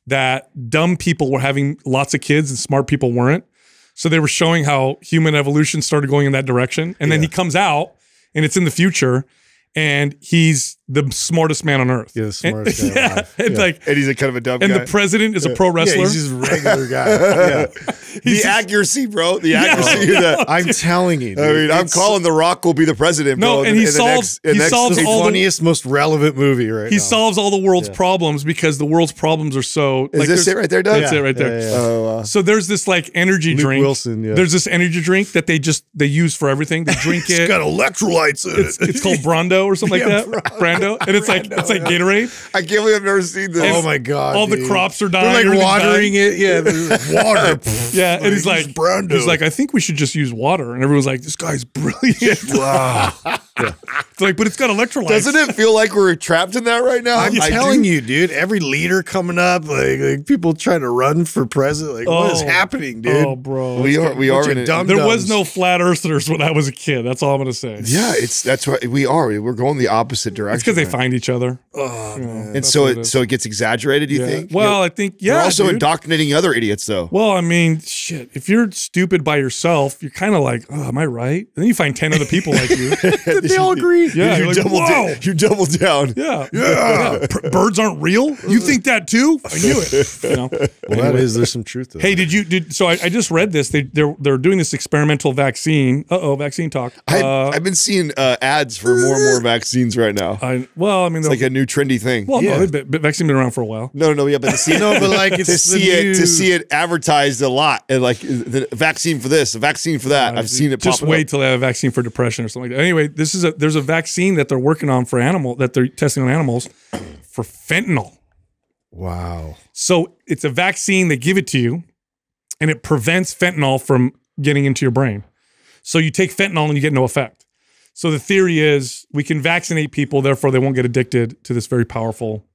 that dumb people were having lots of kids and smart people weren't. So they were showing how human evolution started going in that direction. And yeah. then he comes out and it's in the future and he's the smartest man on earth. Yeah, the smartest and, guy yeah, alive. And, yeah. like, and he's a kind of a dumb and guy. And the president is yeah. a pro wrestler. Yeah, he's just a regular guy. yeah. The just, accuracy, bro. The accuracy. No, no, that, I'm telling you. Dude, I mean, I'm calling The Rock will be the president, bro. No, and he solves the funniest, most relevant movie right now. He solves all the world's yeah. problems because the world's problems are so. Is like, this it right there, Doug? That's yeah. it right there. Yeah, yeah, yeah. Oh, uh, so there's this like energy Luke drink. Wilson, yeah. There's this energy drink that they just, they use for everything. They drink it. It's got electrolytes in it. It's called Brondo or something like that. Brondo. And it's like know, it's like Gatorade. I can't believe I've never seen this. And oh my god! All dude. the crops are dying. They're like watering dying. it. Yeah, there's water. yeah, and he's like, Brondo. he's like, I think we should just use water. And everyone's like, this guy's brilliant. Wow. yeah. It's like, but it's got electrolytes. Doesn't it feel like we're trapped in that right now? I'm I telling do. you, dude. Every leader coming up, like, like people trying to run for president. Like, oh, what is happening, dude? Oh, bro, we are we are in dumb There was no flat earthers when I was a kid. That's all I'm gonna say. Yeah, it's that's what we are. We're going the opposite direction. It's they find each other, oh, you know, man. and so it, it so it gets exaggerated. You yeah. think? Well, you know, I think yeah. We're also dude. indoctrinating other idiots, though. Well, I mean, shit. If you're stupid by yourself, you're kind of like, oh, am I right? And then you find ten other people like you. They all agree. Yeah, you, you like, double down. You double down. Yeah, yeah. yeah. Birds aren't real. You think that too? I knew it. You know? Well, anyway. That is. There's some truth to that. Hey, did you? Did so? I, I just read this. They they're they're doing this experimental vaccine. Uh oh, vaccine talk. I, uh, I've been seeing uh, ads for more and more vaccines right now. I, well, I mean, it's like a new trendy thing. Well, yeah. no, they've been, vaccine's been around for a while. No, no, yeah, but to see, no, but like it's to see it to see it advertised a lot and like the vaccine for this, a vaccine for that. Uh, I've seen it. Just wait till they have a vaccine for depression or something like that. Anyway, this is a there's a vaccine that they're working on for animal that they're testing on animals for fentanyl. Wow. So it's a vaccine, they give it to you, and it prevents fentanyl from getting into your brain. So you take fentanyl and you get no effect. So the theory is we can vaccinate people, therefore they won't get addicted to this very powerful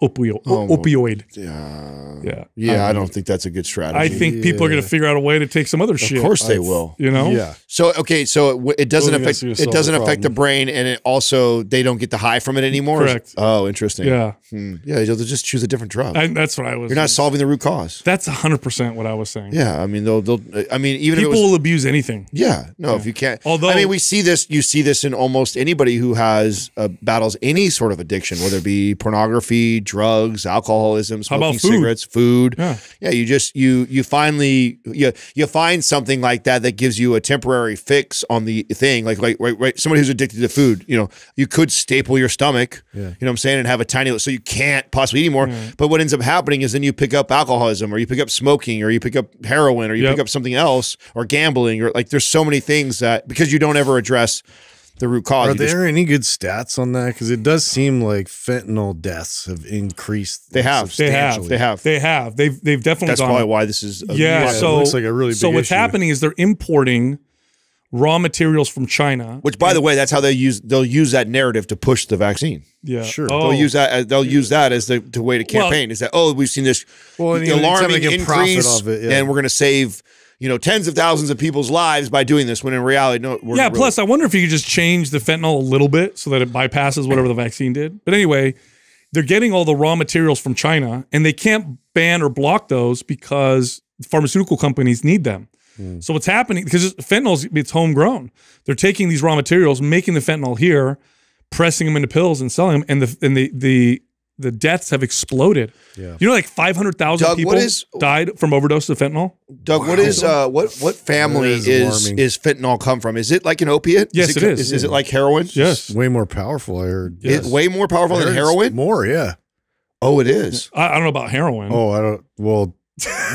opio oh, opioid. Yeah. Yeah. Yeah, I, I don't think that's a good strategy. I think yeah. people are going to figure out a way to take some other of shit. Of course they I've, will. You know? Yeah. So, okay, so it, it doesn't well, affect it doesn't the affect the brain, and it also, they don't get the high from it anymore? Correct. Oh, interesting. Yeah. Hmm. Yeah, they'll just choose a different drug. I, that's what I was You're not solving the root cause. That's one hundred percent what I was saying. Yeah, I mean, they'll, they'll I mean, even people if it was, will abuse anything. Yeah. No, yeah. if you can't. Although, I mean, we see this, you see this in almost anybody who has, uh, battles any sort of addiction, whether it be pornography, drugs, alcoholism, smoking food? cigarettes, food. Yeah. yeah, you just you you finally you you find something like that that gives you a temporary fix on the thing. Like like right, right somebody who's addicted to food, you know, you could staple your stomach, yeah. you know what I'm saying, and have a tiny little so you can't possibly eat anymore. Yeah. But what ends up happening is then you pick up alcoholism, or you pick up smoking, or you pick up heroin, or you yep. pick up something else, or gambling, or like there's so many things that because you don't ever address the root cause. Are there any good stats on that? Because it does seem like fentanyl deaths have increased. They have. They have. They have. They have. They've, they've definitely That's gone. probably why this is. A yeah. Lot. So, it looks like a really big so what's issue. happening is they're importing raw materials from China. Which, by the way, that's how they use. They'll use that narrative to push the vaccine. Yeah, sure. Oh. They'll use that. As, they'll yeah. use that as the to way to campaign. Well, is that oh, we've seen this well, and alarming increase, profit off it, yeah. and we're going to save. You know, tens of thousands of people's lives by doing this, when in reality, no. We're yeah. Really plus, I wonder if you could just change the fentanyl a little bit so that it bypasses whatever the vaccine did. But anyway, they're getting all the raw materials from China, and they can't ban or block those because pharmaceutical companies need them. Mm. So what's happening because fentanyl's it's homegrown. They're taking these raw materials, making the fentanyl here, pressing them into pills, and selling them. And the and the the the deaths have exploded. Yeah. You know, like five hundred thousand people what is, died from overdose of fentanyl. Doug, wow. what is uh, what what family is is, is fentanyl come from? Is it like an opiate? Yes, is it, it is. Is, is it like heroin? Yes, way more powerful. I heard. Yes. It, way more powerful than heroin. More, yeah. Oh, it is. I, I don't know about heroin. Oh, I don't. Well,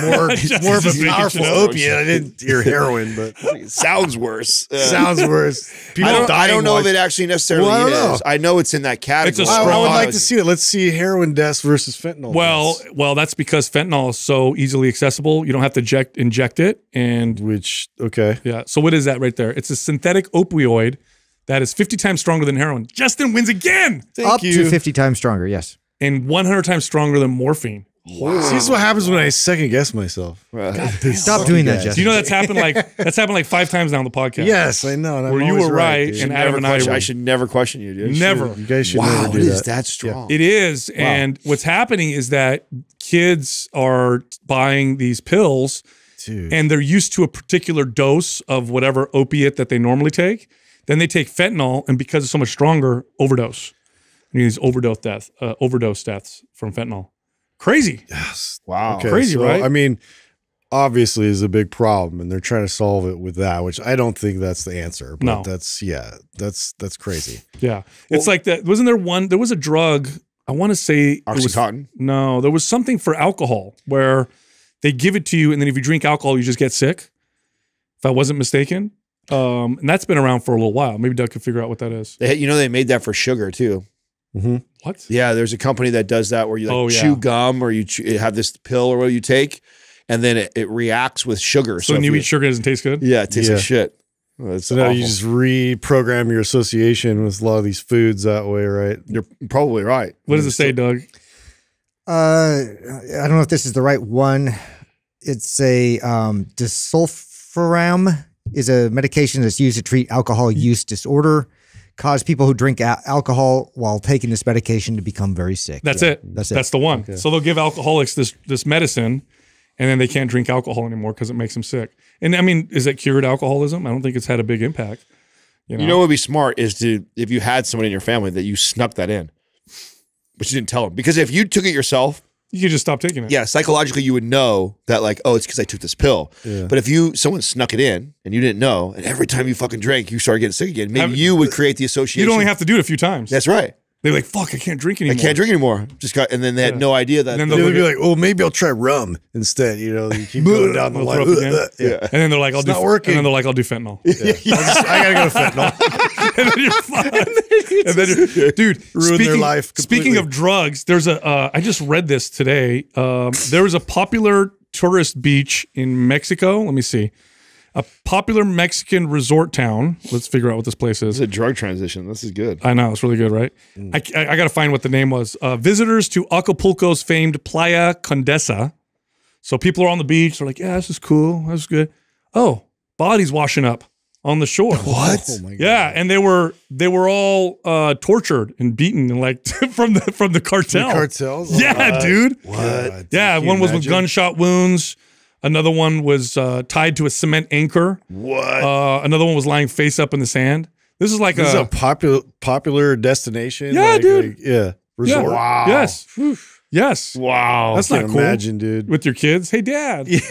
more more of a powerful opiate. I didn't hear heroin, but it sounds worse. Uh, sounds worse. People I don't, I don't know like, if it actually necessarily well, I is. I know it's in that category. I, I would like to see it. Let's see heroin deaths versus fentanyl. Well, deaths. well, that's because fentanyl is so easily accessible. You don't have to inject, inject it, and which okay, yeah. So what is that right there? It's a synthetic opioid that is fifty times stronger than heroin. Justin wins again. Thank Up you. to fifty times stronger, yes, and one hundred times stronger than morphine. Wow. See, this is what happens when I second guess myurself. God, Stop doing guess. that, Justin. Do you know that's happened like that's happened like five times now on the podcast? Yes, I know. And Where you were right, right and Adam and I were. I should never question you, dude. Never. You guys should wow, never do it that. Wow, is that strong? Yeah. It is. Wow. And what's happening is that kids are buying these pills, dude. and they're used to a particular dose of whatever opiate that they normally take. Then they take fentanyl, and because it's so much stronger, overdose. I mean, these overdose deaths, uh, overdose deaths from fentanyl. Crazy. Yes. Wow. Okay, Crazy, so, right? I mean, obviously is a big problem, and they're trying to solve it with that, which I don't think that's the answer. But no. that's yeah, that's that's crazy. Yeah. Well, it's like that. Wasn't there one there was a drug, I want to say Oxycontin? It was, no, there was something for alcohol where they give it to you, and then if you drink alcohol, you just get sick. If I wasn't mistaken. Um, and that's been around for a little while. Maybe Doug could figure out what that is. They, you know, they made that for sugar too. Mm-hmm. What? Yeah, there's a company that does that where you like oh, yeah. chew gum or you chew, have this pill or what you take, and then it, it reacts with sugar. So, so when you, you eat sugar, it doesn't taste good? Yeah, it tastes yeah. like shit. Well, so now awful. you just reprogram your association with a lot of these foods that way, right? You're probably right. What does it say, Doug? Uh, I don't know if this is the right one. It's a um, disulfiram is a medication that's used to treat alcohol use disorder. Cause people who drink alcohol while taking this medication to become very sick. That's yeah. it. That's it. That's the one. Okay. So they'll give alcoholics this this medicine, and then they can't drink alcohol anymore because it makes them sick. And I mean, is that cured alcoholism? I don't think it's had a big impact. You know? You know what would be smart is to, if you had somebody in your family that you snuck that in, but you didn't tell them. Because if you took it yourself, you could just stop taking it. Yeah, psychologically you would know that, like, oh, it's because I took this pill. Yeah. But if you someone snuck it in and you didn't know, and every time you fucking drank, you started getting sick again, maybe I, you would create the association. You'd only have to do it a few times. That's right. They're like, fuck, I can't drink anymore. I can't drink anymore. Just got, and then they had yeah. no idea that. And then they'll be like, oh, maybe I'll try rum instead. You know, you keep going down the line. Uh, yeah. And then they're like, I'll it's do. Not working. And then they're like, I'll do fentanyl. Yeah. Yeah. Just, I gotta go to fentanyl. And then you're fucked. And then you're, just, dude, ruin speaking, their life. Completely. Speaking of drugs, there's a. Uh, I just read this today. Um, there was a popular tourist beach in Mexico. Let me see. A popular Mexican resort town. Let's figure out what this place is. It's a drug transition. This is good. I know. It's really good, right? Mm. I, I, I got to find what the name was. Uh, visitors to Acapulco's famed Playa Condesa. So people are on the beach. They're like, yeah, this is cool. This is good. Oh, bodies washing up on the shore. What? Oh my God. Yeah, and they were they were all uh, tortured and beaten, and like from the from the cartel. The cartels? Yeah, oh, dude. What? God, yeah, one was with gunshot wounds. Another one was uh, tied to a cement anchor. What? Uh, another one was lying face up in the sand. This is like this a, is a popular popular destination. Yeah, like, dude. Like, yeah. Resort. Yeah. Wow. Yes. Whew. Yes. Wow. That's not cool. Imagine, dude. With your kids. Hey, Dad. Yeah.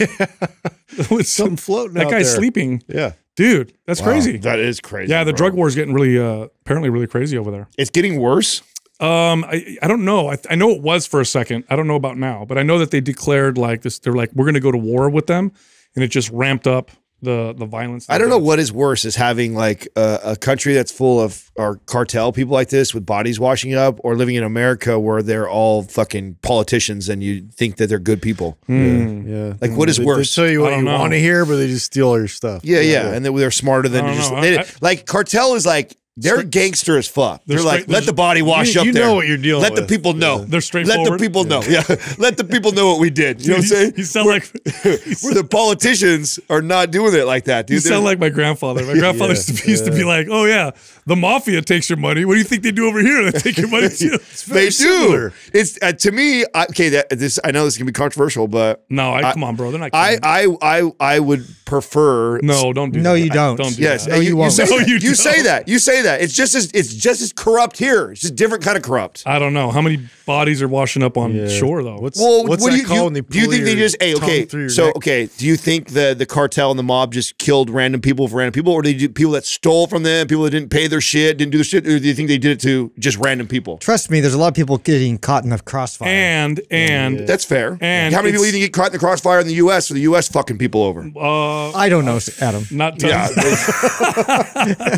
With something floating. That out guy's there. Sleeping. Yeah. Dude, that's wow. crazy. That is crazy. Yeah, the bro. drug war is getting really, uh, apparently, really crazy over there. It's getting worse. Um, I, I don't know. I, I know it was for a second. I don't know about now, but I know that they declared like this. They're like, we're going to go to war with them. And it just ramped up the, the violence. I don't know what is worse is having like a, a country that's full of our cartel people like this with bodies washing up, or living in America where they're all fucking politicians and you think that they're good people. Mm. Yeah. yeah. Like mm. what is worse? They tell you what you want to hear, but they just steal all your stuff. Yeah. Yeah. yeah. And they're smarter than you. Just, they, I, like cartel is like, they're gangster as fuck. They're, they're like, let the body wash you, up you there. You know what you're dealing Let with. the people know. Yeah. They're straightforward. Let the people yeah. know. Yeah. Let the people know what we did. You know what I'm saying? You sound we're, like... we're the politicians are not doing it like that, dude. You they're, sound like my grandfather. My grandfather yeah, used, to, used yeah. to be like, oh, yeah, the mafia takes your money. What do you think they do over here? They take your money, too. It's very they similar. do. It's, uh, to me, I, okay, that, this, I know this can be controversial, but... No, I, I, come on, bro. They're not I, I, I, I would prefer... No, don't do no, that. No, you don't. I, don't do yes. That. No, you won't. You say that. You say that. That. It's just as it's just as corrupt here. It's just a different kind of corrupt. I don't know how many bodies are washing up on yeah. shore though. What's well, what's what that do you, called? You, do you think they just hey okay so neck. okay? Do you think the the cartel and the mob just killed random people for random people, or do you do people that stole from them, people that didn't pay their shit, didn't do their shit, or do you think they did it to just random people? Trust me, there's a lot of people getting caught in the crossfire. And and yeah. that's fair. And how many people do you think get caught in the crossfire in the U S or the U S fucking people over? Uh, I don't know, Adam. Not yeah,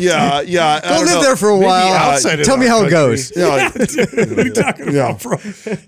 yeah, yeah. Uh, We'll live know. there for a Maybe while. Uh, Tell me how country. it goes. Yeah, dude, what are you talking yeah. about, bro?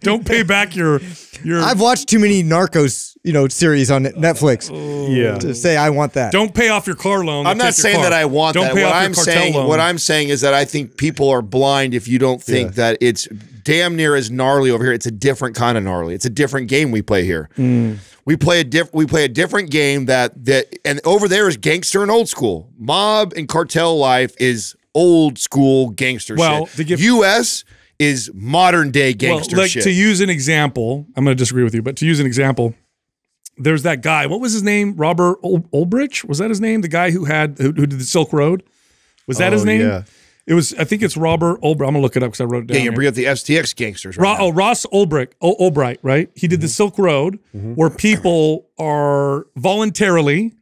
Don't pay back your your. I've watched too many Narcos, you know, series on Netflix. Uh, yeah, to say I want that. Don't pay off your car loan. I'm not saying that I want don't that. Pay what off I'm your saying, loan. what I'm saying, is that I think people are blind if you don't think yeah. that it's damn near as gnarly over here. It's a different kind of gnarly. It's a different game we play here. Mm. We play a diff we play a different game that that and over there is gangster and old school. Mob and cartel life is old school gangster well, shit. U S is modern day gangster well, like, shit. To use an example, I'm going to disagree with you, but to use an example, there's that guy. What was his name? Robert Ulbricht? Was that his name? The guy who had who, who did the Silk Road? Was that oh, his name? Yeah. It was. I think it's Robert Ulbricht. I'm going to look it up because I wrote it down. Yeah, you bring up the F T X gangsters. Right Ro now. Oh, Ross Ulbricht. Oh, Ulbricht, right? He did mm-hmm. the Silk Road mm-hmm. where people are voluntarily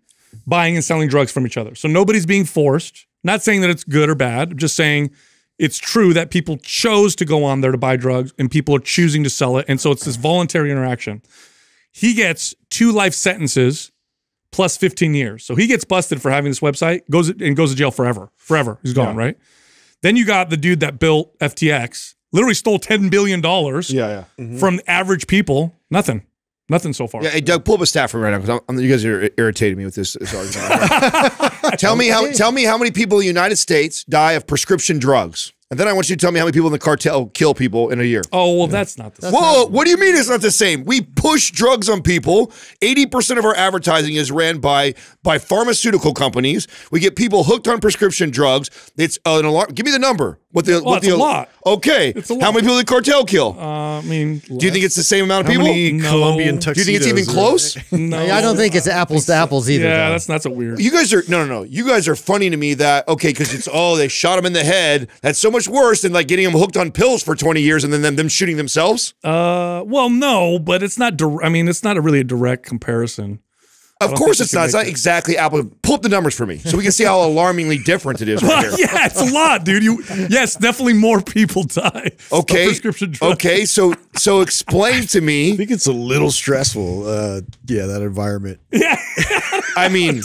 buying and selling drugs from each other. So nobody's being forced. Not saying that it's good or bad. I'm just saying it's true that people chose to go on there to buy drugs and people are choosing to sell it. And so it's this voluntary interaction. He gets two life sentences plus fifteen years. So he gets busted for having this website goes and goes to jail forever. Forever. He's gone, yeah. right? Then you got the dude that built F T X, literally stole ten billion dollars yeah, yeah. Mm-hmm. from average people. Nothing. Nothing so far. Yeah, hey, Doug, pull up a stat from right now because I'm, I'm, you guys are irritating me with this, this argument. tell me how. Tell me how many people in the United States die of prescription drugs, and then I want you to tell me how many people in the cartel kill people in a year. Oh well, yeah. that's not the same. Whoa, what do you mean it's not the same? We push drugs on people. Eighty percent of our advertising is ran by by pharmaceutical companies. We get people hooked on prescription drugs. It's an alarm. Give me the number. What the? Well, what the, a lot. Okay. It's a lot. How many people did Cartel kill? Uh, I mean, less. Do you think it's the same amount of How people? Many no. Colombian tuxedos? Do you think it's even close? No, I don't think it's apples to apples either. Yeah, though. that's that's a weird. You guys are no, no, no. You guys are funny to me that okay, because it's oh they shot him in the head. That's so much worse than like getting them hooked on pills for twenty years and then them, them shooting themselves. Uh, well, no, but it's not. I mean, it's not a really a direct comparison. Of course it's not. It's not exactly Apple. Pull up the numbers for me so we can see how alarmingly different it is right here. Yeah, it's a lot, dude. You, yes, definitely more people die. Okay. Prescription drugs. Okay, so so explain to me. I think it's a little stressful. Uh, yeah, that environment. Yeah. I mean,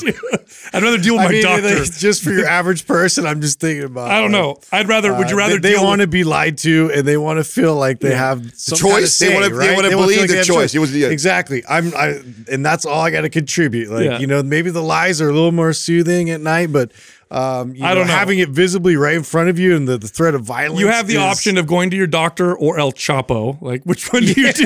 I'd rather deal with I my mean, doctor. Just for your average person, I'm just thinking about I don't know. I'd rather, uh, would you rather they, deal They want to be lied to, and they want to feel like they yeah. have the choice. Kind of say, they want right? to believe like their choice. choice. It was, yeah. Exactly. I'm, I, and that's all I got to contribute. Like, yeah. you know, maybe the lies are a little more soothing at night, but um, you I know, don't know. having it visibly right in front of you and the, the threat of violence. You have the is, option of going to your doctor or El Chapo. Like, which one do you do?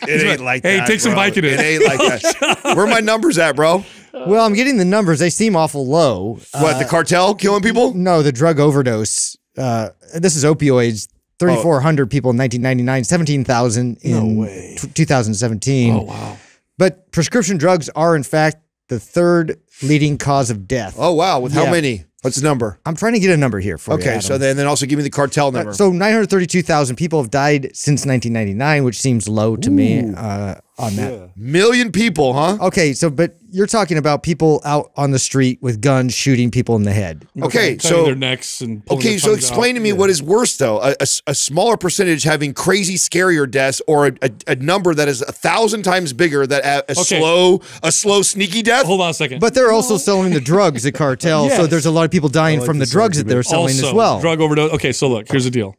It ain't like hey, that, Hey, take bro. some Vicodin. It ain't like that. Where are my numbers at, bro? Well, I'm getting the numbers. They seem awful low. What, uh, the cartel killing people? No, the drug overdose. Uh, this is opioids. thirty-four hundred oh. people in nineteen ninety-nine, seventeen thousand in no way. two thousand seventeen. Oh, wow. But prescription drugs are, in fact, the third leading cause of death. Oh, wow. With yeah. how many? What's the number? I'm trying to get a number here for okay, you, Okay, so then, then also give me the cartel number. Uh, so nine hundred thirty-two thousand people have died since nineteen ninety-nine, which seems low to Ooh, me uh, on yeah. that. Million people, huh? Okay, so but you're talking about people out on the street with guns shooting people in the head. Okay, okay so their necks and okay, their so explain out. to me yeah. what is worse though: a, a, a smaller percentage having crazy, scarier deaths, or a, a, a number that is a thousand times bigger that a, a okay. slow, a slow, sneaky death. Hold on a second. But they're also oh. selling the drugs, the cartel. yes. So there's a lot. People dying like from the drugs argument. that they're selling also, as well. Drug overdose. Okay, so look, here's the deal.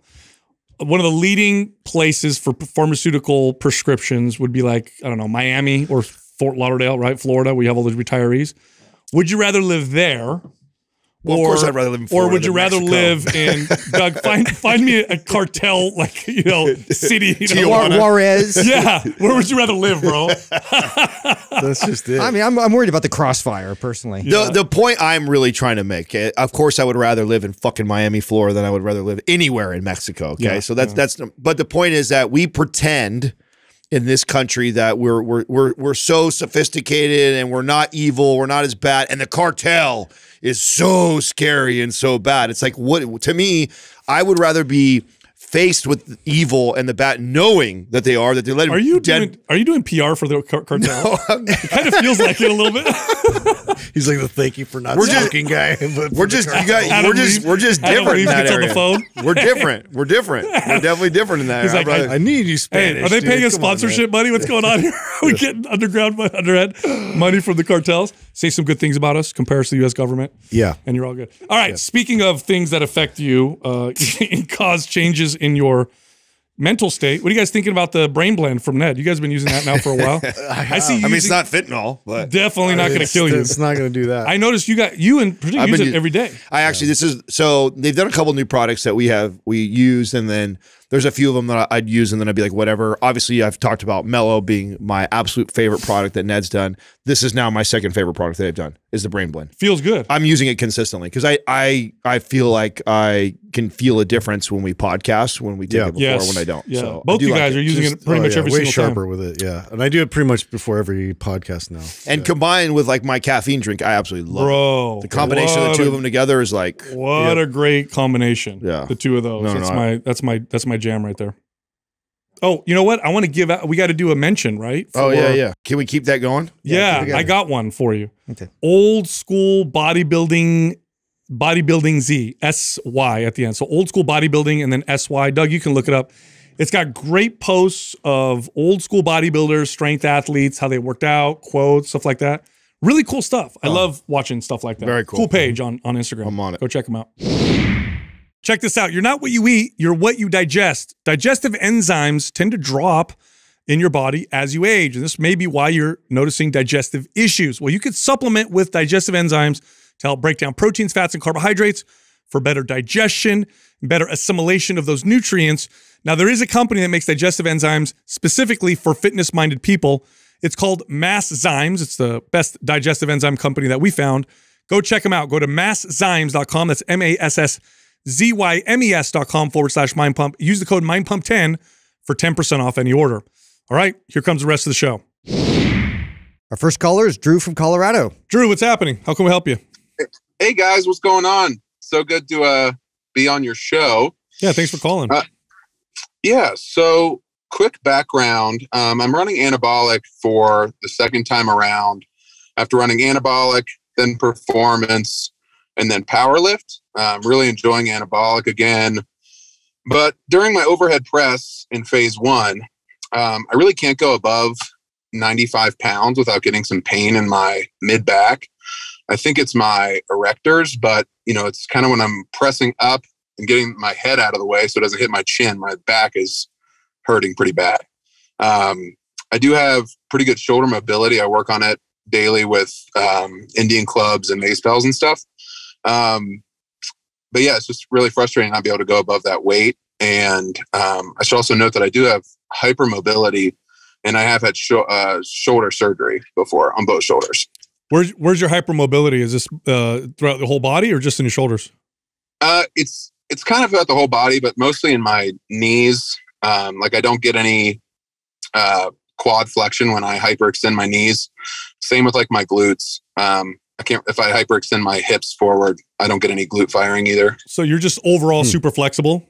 One of the leading places for pharmaceutical prescriptions would be like, I don't know, Miami or Fort Lauderdale, right? Florida. We have all those retirees. Would you rather live there? Well, or, of course I'd rather live in Florida. Or would you rather Mexico. live in, Doug, find, find me a cartel, like, you know, city. You know, Juarez. Yeah. Where would you rather live, bro? That's just it. I mean, I'm, I'm worried about the crossfire, personally. Yeah. The, the point I'm really trying to make, of course I would rather live in fucking Miami, Florida than I would rather live anywhere in Mexico, okay? Yeah, so that's, yeah. that's, but the point is that we pretend in this country that we're, we're, we're, we're so sophisticated and we're not evil, we're not as bad, and the cartel is so scary and so bad. It's like, what to me, I would rather be faced with evil and the bad, knowing that they are, that they let are you dead. Doing, are you doing P R for the car cartel? No, it kind of feels like it a little bit. He's like the thank you for not talking guy. But we're just you guys. We're just we're just different in that area. The phone. We're different. We're different. We're definitely different in that area. Like, I, I need you Spanish. Hey, are they dude, paying us sponsorship on, money? What's going on here? Are we getting underground underhead money from the cartels? Say some good things about us. Compare us to the U S government. Yeah, and you're all good. All right. Yeah. Speaking of things that affect you uh, and cause changes in your mental state. What are you guys thinking about the brain blend from Ned? You guys have been using that now for a while. I, I see. I mean, it's not fentanyl, but definitely I mean, not going to kill you. It's not going to do that. I noticed you got you in particular use it every day. I actually, yeah. this is so they've done a couple of new products that we have we use, and then there's a few of them that I'd use, and then I'd be like, whatever. Obviously, I've talked about Mellow being my absolute favorite product that Ned's done. This is now my second favorite product that I've done is the brain blend. Feels good. I'm using it consistently because I I I feel like I can feel a difference when we podcast, when we take yeah. it before, yes. when I don't. Yeah. So both do you guys like it. are using Just, it pretty oh, much yeah, every way single sharper time. with it, yeah. And I do it pretty much before every podcast now. And yeah. combined with like my caffeine drink, I absolutely love Bro, it. The combination of the two a, of them together is like what yeah. a great combination. Yeah, the two of those. No, no, that's no, my I, that's my that's my jam right there. Oh, you know what? I want to give out, we got to do a mention, right? For, oh, yeah, yeah. Can we keep that going? Yeah, yeah I got one for you. Okay. Old school bodybuilding. Bodybuilding Z, S Y at the end. So old school bodybuilding and then S Y. Doug, you can look it up. It's got great posts of old school bodybuilders, strength athletes, how they worked out, quotes, stuff like that. Really cool stuff. I oh. love watching stuff like that. Very cool. Cool page on, on Instagram. I'm on it. Go check them out. Check this out. You're not what you eat. You're what you digest. Digestive enzymes tend to drop in your body as you age. And this may be why you're noticing digestive issues. Well, you could supplement with digestive enzymes to help break down proteins, fats, and carbohydrates for better digestion, better assimilation of those nutrients. Now, there is a company that makes digestive enzymes specifically for fitness-minded people. It's called MAPS Enzymes. It's the best digestive enzyme company that we found. Go check them out. Go to mass zymes dot com. That's M A S S Z Y M E S dot com forward slash Mind Pump. Use the code Mind Pump ten for ten percent off any order. All right, here comes the rest of the show. Our first caller is Drew from Colorado. Drew, what's happening? How can we help you? Hey, guys, what's going on? So good to uh, be on your show. Yeah, thanks for calling. Uh, yeah, so quick background. Um, I'm running Anabolic for the second time around. After running Anabolic, then Performance, and then Powerlift. I'm really enjoying Anabolic again. But during my overhead press in phase one, um, I really can't go above ninety-five pounds without getting some pain in my mid-back. I think it's my erectors, but, you know, it's kind of when I'm pressing up and getting my head out of the way so it doesn't hit my chin, my back is hurting pretty bad. Um, I do have pretty good shoulder mobility. I work on it daily with um, Indian clubs and mace bells and stuff. Um, but, yeah, it's just really frustrating not be able to go above that weight. And um, I should also note that I do have hypermobility, and I have had sh uh, shoulder surgery before on both shoulders. Where's, where's your hypermobility? Is this uh, throughout the whole body or just in your shoulders? Uh, it's it's kind of throughout the whole body, but mostly in my knees. Um, like I don't get any uh, quad flexion when I hyperextend my knees. Same with like my glutes. Um, I can't if I hyperextend my hips forward, I don't get any glute firing either. So you're just overall hmm. super flexible?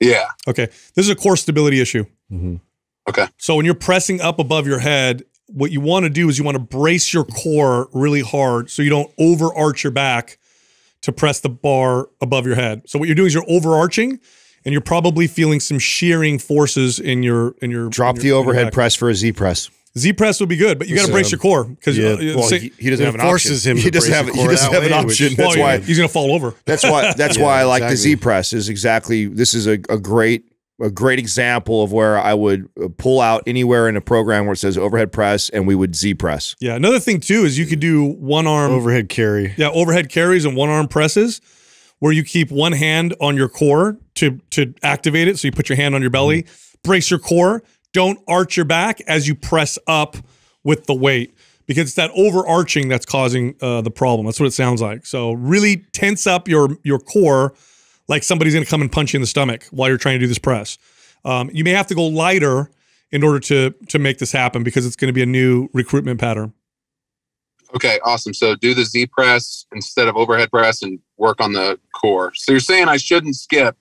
Yeah. Okay. This is a core stability issue. Mm-hmm. Okay. So when you're pressing up above your head, what you want to do is you want to brace your core really hard so you don't overarch your back to press the bar above your head. So what you're doing is you're overarching, and you're probably feeling some shearing forces in your in your drop in your, the overhead back. Press for a Z press. Z press would be good, but you got to brace um, your core because yeah. you know, well, he, he doesn't have an forces option. Him. He doesn't have. He doesn't have an option. Which, that's well, why he's going to fall over. That's why. That's yeah, why I like exactly. the Z press. Is exactly this is a, a great. A great example of where I would pull out anywhere in a program where it says overhead press, and we would Z press. Yeah. Another thing too is you could do one arm overhead carry. Yeah, overhead carries and one arm presses, where you keep one hand on your core to to activate it. So you put your hand on your belly, mm-hmm. brace your core, don't arch your back as you press up with the weight, because it's that overarching that's causing uh, the problem. That's what it sounds like. So really tense up your your core. Like somebody's going to come and punch you in the stomach while you're trying to do this press. Um, you may have to go lighter in order to to make this happen because it's going to be a new recruitment pattern. Okay, awesome. So do the Z press instead of overhead press and work on the core. So you're saying I shouldn't skip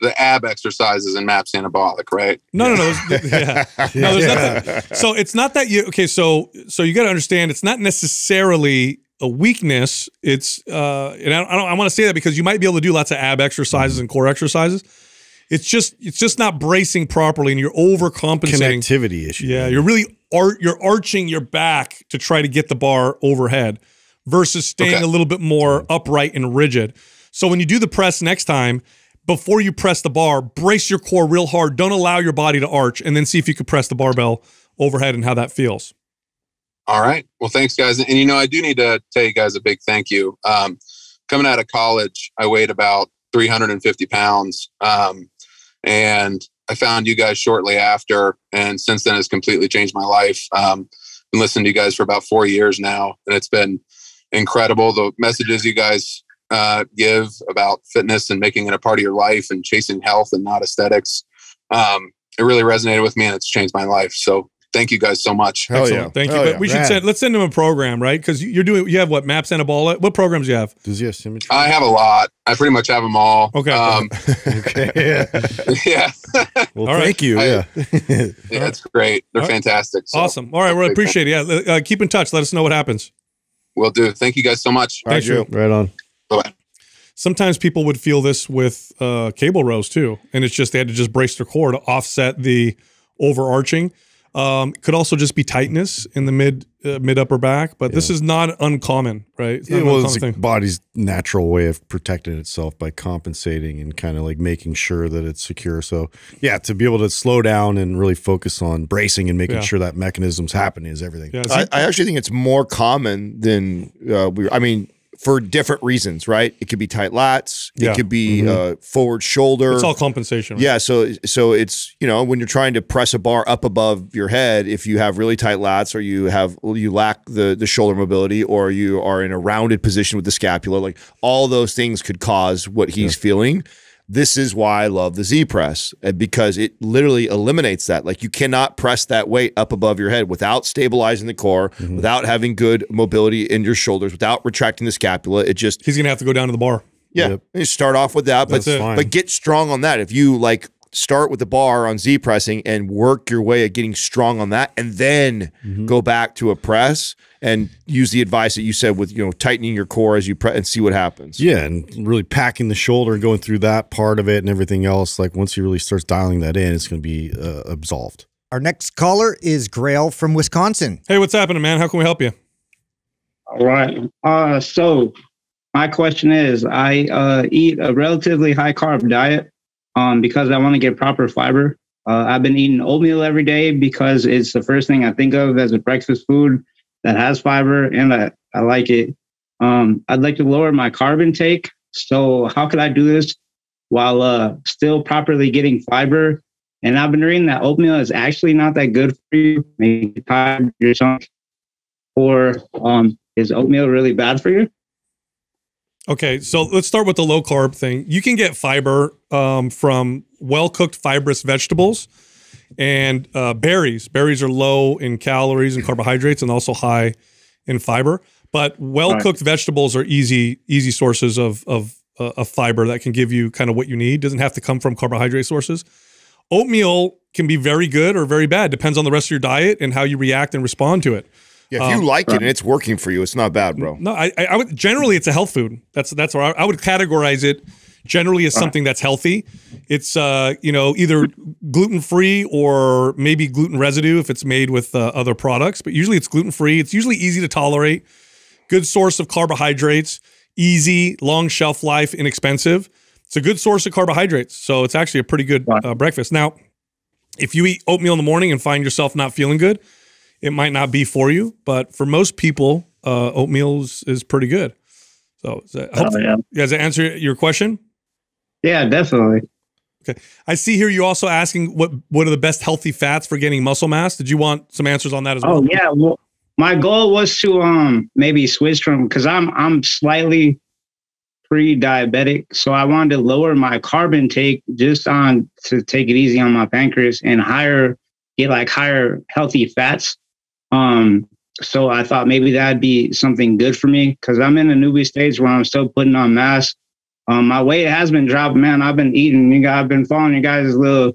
the ab exercises in MAPS Anabolic, right? No, no, no. There's, yeah. no there's yeah. nothing. So it's not that you, okay, so so you got to understand it's not necessarily a weakness. It's, uh, and I, I, I want to say that because you might be able to do lots of ab exercises and core exercises. It's just, it's just not bracing properly and you're overcompensating. Connectivity issue. Yeah. You're really, ar you're arching your back to try to get the bar overhead versus staying okay. a little bit more upright and rigid. So when you do the press next time, before you press the bar, brace your core real hard. Don't allow your body to arch, and then see if you could press the barbell overhead and how that feels. All right. Well, thanks, guys. And, you know, I do need to tell you guys a big thank you. Um, coming out of college, I weighed about three hundred fifty pounds. Um, and I found you guys shortly after. And since then, it's completely changed my life. Um, I've been listening to you guys for about four years now. And it's been incredible. The messages you guys uh, give about fitness and making it a part of your life and chasing health and not aesthetics. Um, it really resonated with me, and it's changed my life. So thank you guys so much. Hell Excellent. Yeah. Thank Hell you. But yeah. we should send, let's send them a program, right? Because you're doing, you have what, MAPS Anabolic? What programs do you have? Does he have Symmetry? I have a lot. I pretty much have them all. Okay. Um, okay. Yeah. yeah. Well, all right. Thank you. I, yeah. yeah, it's great. They're all fantastic. So. Awesome. All right. Well, I appreciate it. Yeah. Uh, keep in touch. Let us know what happens. Will do. Thank you guys so much. All right, Drew. Right on. Bye-bye. Sometimes people would feel this with uh, cable rows too. And it's just, they had to just brace their core to offset the overarching. Um, could also just be tightness in the mid uh, mid upper back, but yeah. this is not uncommon, right? It's not yeah, well, it's the body's natural way of protecting itself by compensating and kind of like making sure that it's secure. So yeah, to be able to slow down and really focus on bracing and making yeah. sure that mechanism's happening is everything. Yeah, I, I actually think it's more common than uh, we. I mean, for different reasons, right? It could be tight lats. Yeah. It could be mm-hmm. uh, forward shoulder. It's all compensation. Right? Yeah. So, so it's, you know, when you're trying to press a bar up above your head, if you have really tight lats or you have, you lack the, the shoulder mobility, or you are in a rounded position with the scapula, like all those things could cause what he's yeah. feeling. This is why I love the Z press, because it literally eliminates that. Like, you cannot press that weight up above your head without stabilizing the core, mm-hmm. without having good mobility in your shoulders, without retracting the scapula. It just he's gonna have to go down to the bar. Yeah, yep. You start off with that, but but get strong on that. If you like start with the bar on Z pressing and work your way at getting strong on that, and then mm-hmm. go back to a press and use the advice that you said with, you know, tightening your core as you press and see what happens. Yeah, and really packing the shoulder and going through that part of it and everything else. Like, once he really starts dialing that in, it's going to be uh, absolved. Our next caller is Grail from Wisconsin. Hey, what's happening, man? How can we help you? All right. Uh, so my question is, I uh, eat a relatively high-carb diet um, because I want to get proper fiber. Uh, I've been eating oatmeal every day because it's the first thing I think of as a breakfast food that has fiber, and I, I like it. Um, I'd like to lower my carb intake. So how could I do this while uh, still properly getting fiber? And I've been reading that oatmeal is actually not that good for you. Maybe time your chunk. Or um, is oatmeal really bad for you? Okay, so let's start with the low carb thing. You can get fiber um, from well-cooked fibrous vegetables. And uh, berries. Berries are low in calories and carbohydrates, and also high in fiber. But well-cooked vegetables are easy, easy sources of of, uh, of fiber that can give you kind of what you need. Doesn't have to come from carbohydrate sources. Oatmeal can be very good or very bad. Depends on the rest of your diet and how you react and respond to it. Yeah, if you um, like it and it's working for you, it's not bad, bro. No, I, I would generally it's a health food. That's that's where I, I would categorize it. Generally is something that's healthy. It's, uh, you know, either gluten-free or maybe gluten residue if it's made with uh, other products, but usually it's gluten-free. It's usually easy to tolerate, good source of carbohydrates, easy, long shelf life, inexpensive. It's a good source of carbohydrates, so it's actually a pretty good uh, breakfast. Now, if you eat oatmeal in the morning and find yourself not feeling good, it might not be for you, but for most people, uh, oatmeal is pretty good. So does that, help? Oh, yeah. Does that answer your question? Yeah, definitely. Okay. I see here you're also asking what, what are the best healthy fats for getting muscle mass? Did you want some answers on that as well? Oh, yeah. Well, my goal was to um maybe switch from, because I'm I'm slightly pre-diabetic, so I wanted to lower my carb intake just on to take it easy on my pancreas and higher get like higher healthy fats. Um, so I thought maybe that'd be something good for me because I'm in a newbie stage where I'm still putting on mass. Um, my weight has been dropping, man. I've been eating. You guys, I've been following you guys' little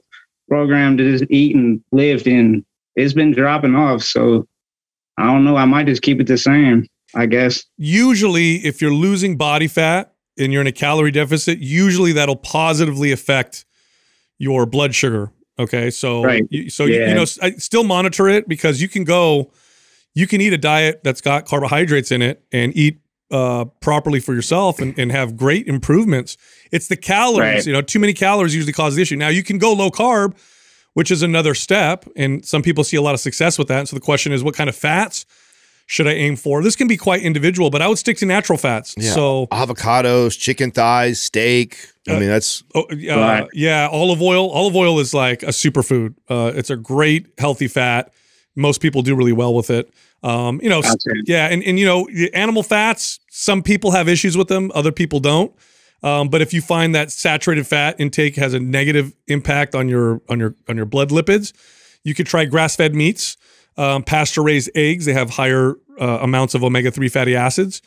program to just eat and lift, and it's been dropping off. So I don't know. I might just keep it the same, I guess. Usually, if you're losing body fat and you're in a calorie deficit, usually that'll positively affect your blood sugar. Okay, so right. you, so yeah. you, you know, I still monitor it because you can go, you can eat a diet that's got carbohydrates in it and eat. Uh, properly for yourself and, and have great improvements. It's the calories, right. you know, too many calories usually cause the issue. Now you can go low carb, which is another step. And some people see a lot of success with that. And so the question is, what kind of fats should I aim for? This can be quite individual, but I would stick to natural fats. Yeah. So avocados, chicken thighs, steak. Uh, I mean, that's oh, uh, right. yeah. Olive oil. Olive oil is like a superfood. Uh, it's a great healthy fat. Most people do really well with it. Um, you know, gotcha. yeah. And, and, you know, animal fats, some people have issues with them. Other people don't. Um, but if you find that saturated fat intake has a negative impact on your, on your, on your blood lipids, you could try grass-fed meats, um, pasture-raised eggs. They have higher uh, amounts of omega three fatty acids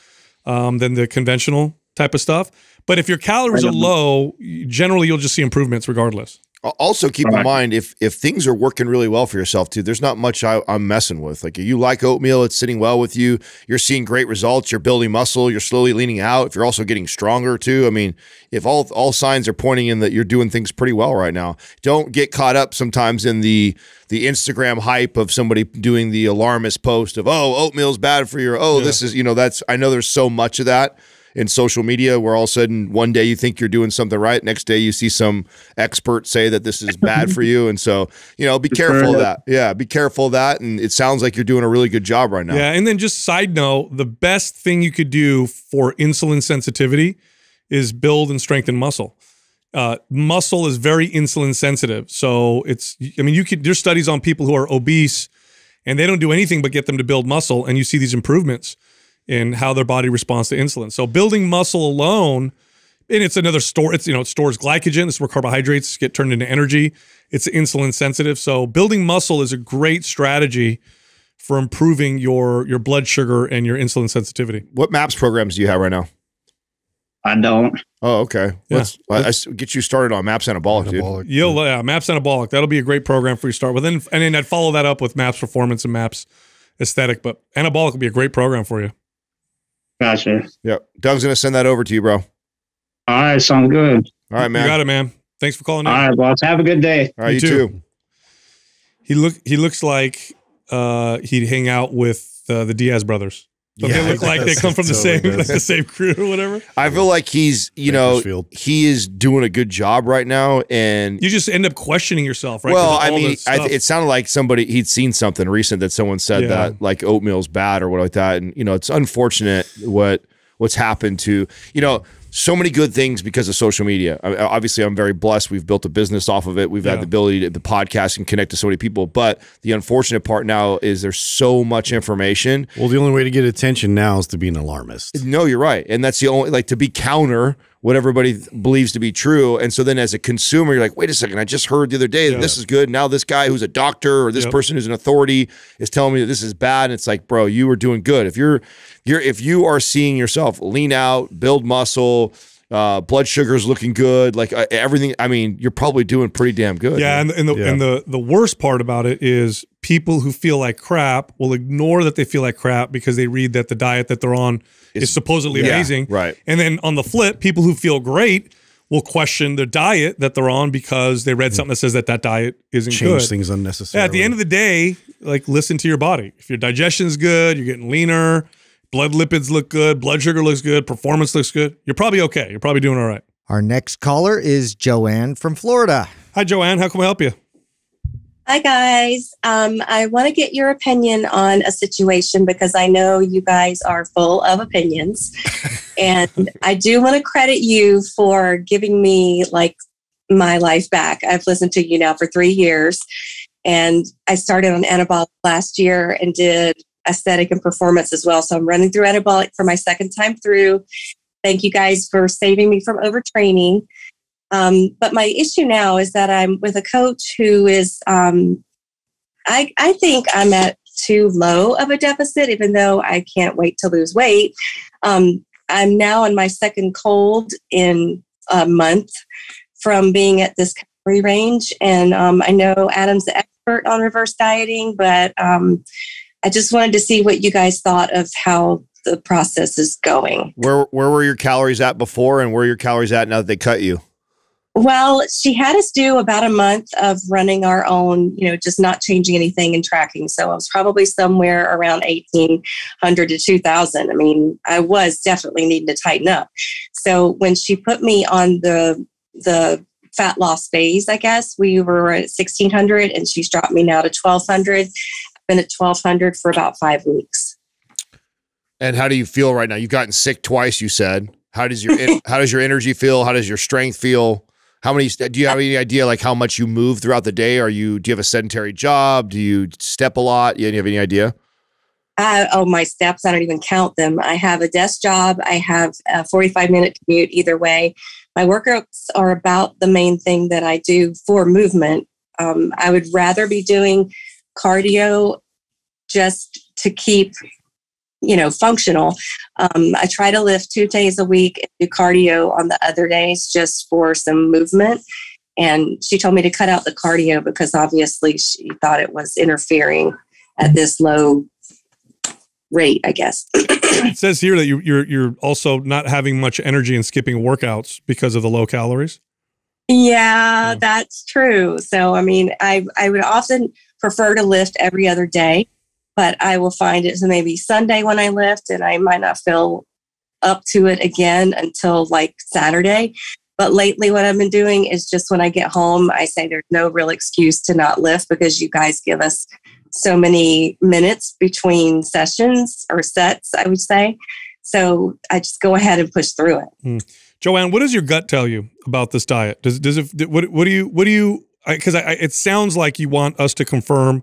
um, than the conventional type of stuff. But if your calories are low, generally you'll just see improvements regardless. Also keep in mind, if if things are working really well for yourself too, there's not much I, I'm messing with. Like, you like oatmeal, it's sitting well with you. You're seeing great results. You're building muscle. You're slowly leaning out. If you're also getting stronger too, I mean, if all all signs are pointing in that you're doing things pretty well right now, don't get caught up sometimes in the the Instagram hype of somebody doing the alarmist post of, oh, oatmeal's bad for your, oh, yeah. this is, you know, that's, I know there's so much of that. in social media where all of a sudden one day you think you're doing something right, next day you see some expert say that this is bad for you. And so, you know, be careful of that. Yeah, be careful of that. And it sounds like you're doing a really good job right now. Yeah, and then just side note, the best thing you could do for insulin sensitivity is build and strengthen muscle. Uh, muscle is very insulin sensitive. So it's, I mean, you could, there's studies on people who are obese and they don't do anything but get them to build muscle. And you see these improvements in how their body responds to insulin. So building muscle alone, and it's another store, it's, you know, it stores glycogen. It's where carbohydrates get turned into energy. It's insulin sensitive. So building muscle is a great strategy for improving your, your blood sugar and your insulin sensitivity. What MAPS programs do you have right now? I don't. Oh, okay. Yeah. Let's, Let's I, I get you started on MAPS Anabolic, Anabolic dude. You'll, yeah, MAPS Anabolic. That'll be a great program for you to start with. And, and then I'd follow that up with MAPS Performance and MAPS Aesthetic. But Anabolic will be a great program for you. Gotcha. Yeah. Doug's going to send that over to you, bro. All right. Sounds good. All right, man. You got it, man. Thanks for calling in. All right, boss. Have a good day. All right, you, you too. too. He, look, he looks like uh, he'd hang out with uh, the Diaz brothers. Don't yeah, they look like they come from the totally same like the same crew or whatever? I feel like he's, you know, he is doing a good job right now, and you just end up questioning yourself, right? Well, I mean, I, it sounded like somebody, he'd seen something recent that someone said yeah. that like oatmeal's bad or what like that, and you know, it's unfortunate what what's happened to, you know, so many good things because of social media. I mean, obviously, I'm very blessed. We've built a business off of it. We've yeah. had the ability to the podcast and connect to so many people. But the unfortunate part now is there's so much information. Well, the only way to get attention now is to be an alarmist. No, you're right. And that's the only, like, to be counter what everybody believes to be true. And so then as a consumer, you're like, wait a second, I just heard the other day that yeah. this is good. Now this guy who's a doctor or this yep. person who's an authority is telling me that this is bad. And it's like, bro, you are doing good. If you're, you're, if you are seeing yourself lean out, build muscle, uh, blood sugar's looking good, like uh, everything, I mean, you're probably doing pretty damn good. Yeah. Man. And, the, and, the, yeah. and the, the worst part about it is people who feel like crap will ignore that they feel like crap because they read that the diet that they're on is, is supposedly yeah, amazing. Right. And then on the flip, people who feel great will question the diet that they're on because they read something that says that that diet isn't Change good. Change things unnecessarily. Yeah, at the end of the day, like, listen to your body. If your digestion's good, you're getting leaner, blood lipids look good, blood sugar looks good, performance looks good, you're probably okay. You're probably doing all right. Our next caller is Joanne from Florida. Hi, Joanne. How can we help you? Hi, guys. Um, I want to get your opinion on a situation because I know you guys are full of opinions. And I do want to credit you for giving me, like, my life back. I've listened to you now for three years. And I started on Anabolic last year and did Aesthetic and Performance as well. So I'm running through Anabolic for my second time through. Thank you guys for saving me from overtraining. Um, but my issue now is that I'm with a coach who is, um, I, I think I'm at too low of a deficit, even though I can't wait to lose weight. Um, I'm now on my second cold in a month from being at this calorie range. And um, I know Adam's the expert on reverse dieting, but um, I just wanted to see what you guys thought of how the process is going. Where, where were your calories at before and where are your calories at now that they cut you? Well, she had us do about a month of running our own, you know, just not changing anything and tracking. So I was probably somewhere around eighteen hundred to two thousand. I mean, I was definitely needing to tighten up. So when she put me on the the fat loss phase, I guess, we were at sixteen hundred and she's dropped me now to twelve hundred. I've been at twelve hundred for about five weeks. And how do you feel right now? You've gotten sick twice, you said. How does your how does your energy feel? How does your strength feel? How many, do you have any idea like how much you move throughout the day? Are you, do you have a sedentary job? Do you step a lot? Do you have any idea? Uh, oh, my steps, I don't even count them. I have a desk job. I have a forty-five minute commute either way. My workouts are about the main thing that I do for movement. Um, I would rather be doing cardio just to keep, you know, functional. Um, I try to lift two days a week and do cardio on the other days just for some movement. And she told me to cut out the cardio because obviously she thought it was interfering at this low rate, I guess. It says here that you, you're, you're also not having much energy and skipping workouts because of the low calories. Yeah, yeah, that's true. So, I mean, I, I would often prefer to lift every other day. But I will find it, so maybe Sunday when I lift, and I might not feel up to it again until like Saturday. But lately what I've been doing is just when I get home, I say there's no real excuse to not lift because you guys give us so many minutes between sessions or sets, I would say. So I just go ahead and push through it. Mm. Joanne, what does your gut tell you about this diet? Does, does it, what, what do you, what do you, because I, I, I, it sounds like you want us to confirm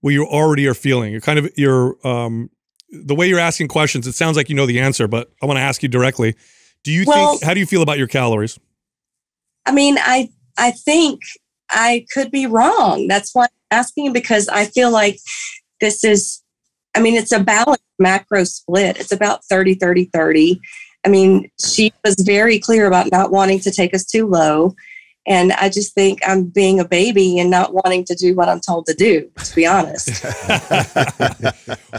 what you already are feeling. You're kind of, you're, um, the way you're asking questions, it sounds like you know the answer, but I want to ask you directly. Do you well, think, how do you feel about your calories? I mean, I, I think I could be wrong. That's why I'm asking, because I feel like this is, I mean, it's a balanced macro split. It's about thirty, thirty, thirty. I mean, she was very clear about not wanting to take us too low. And I just think I'm being a baby and not wanting to do what I'm told to do, to be honest.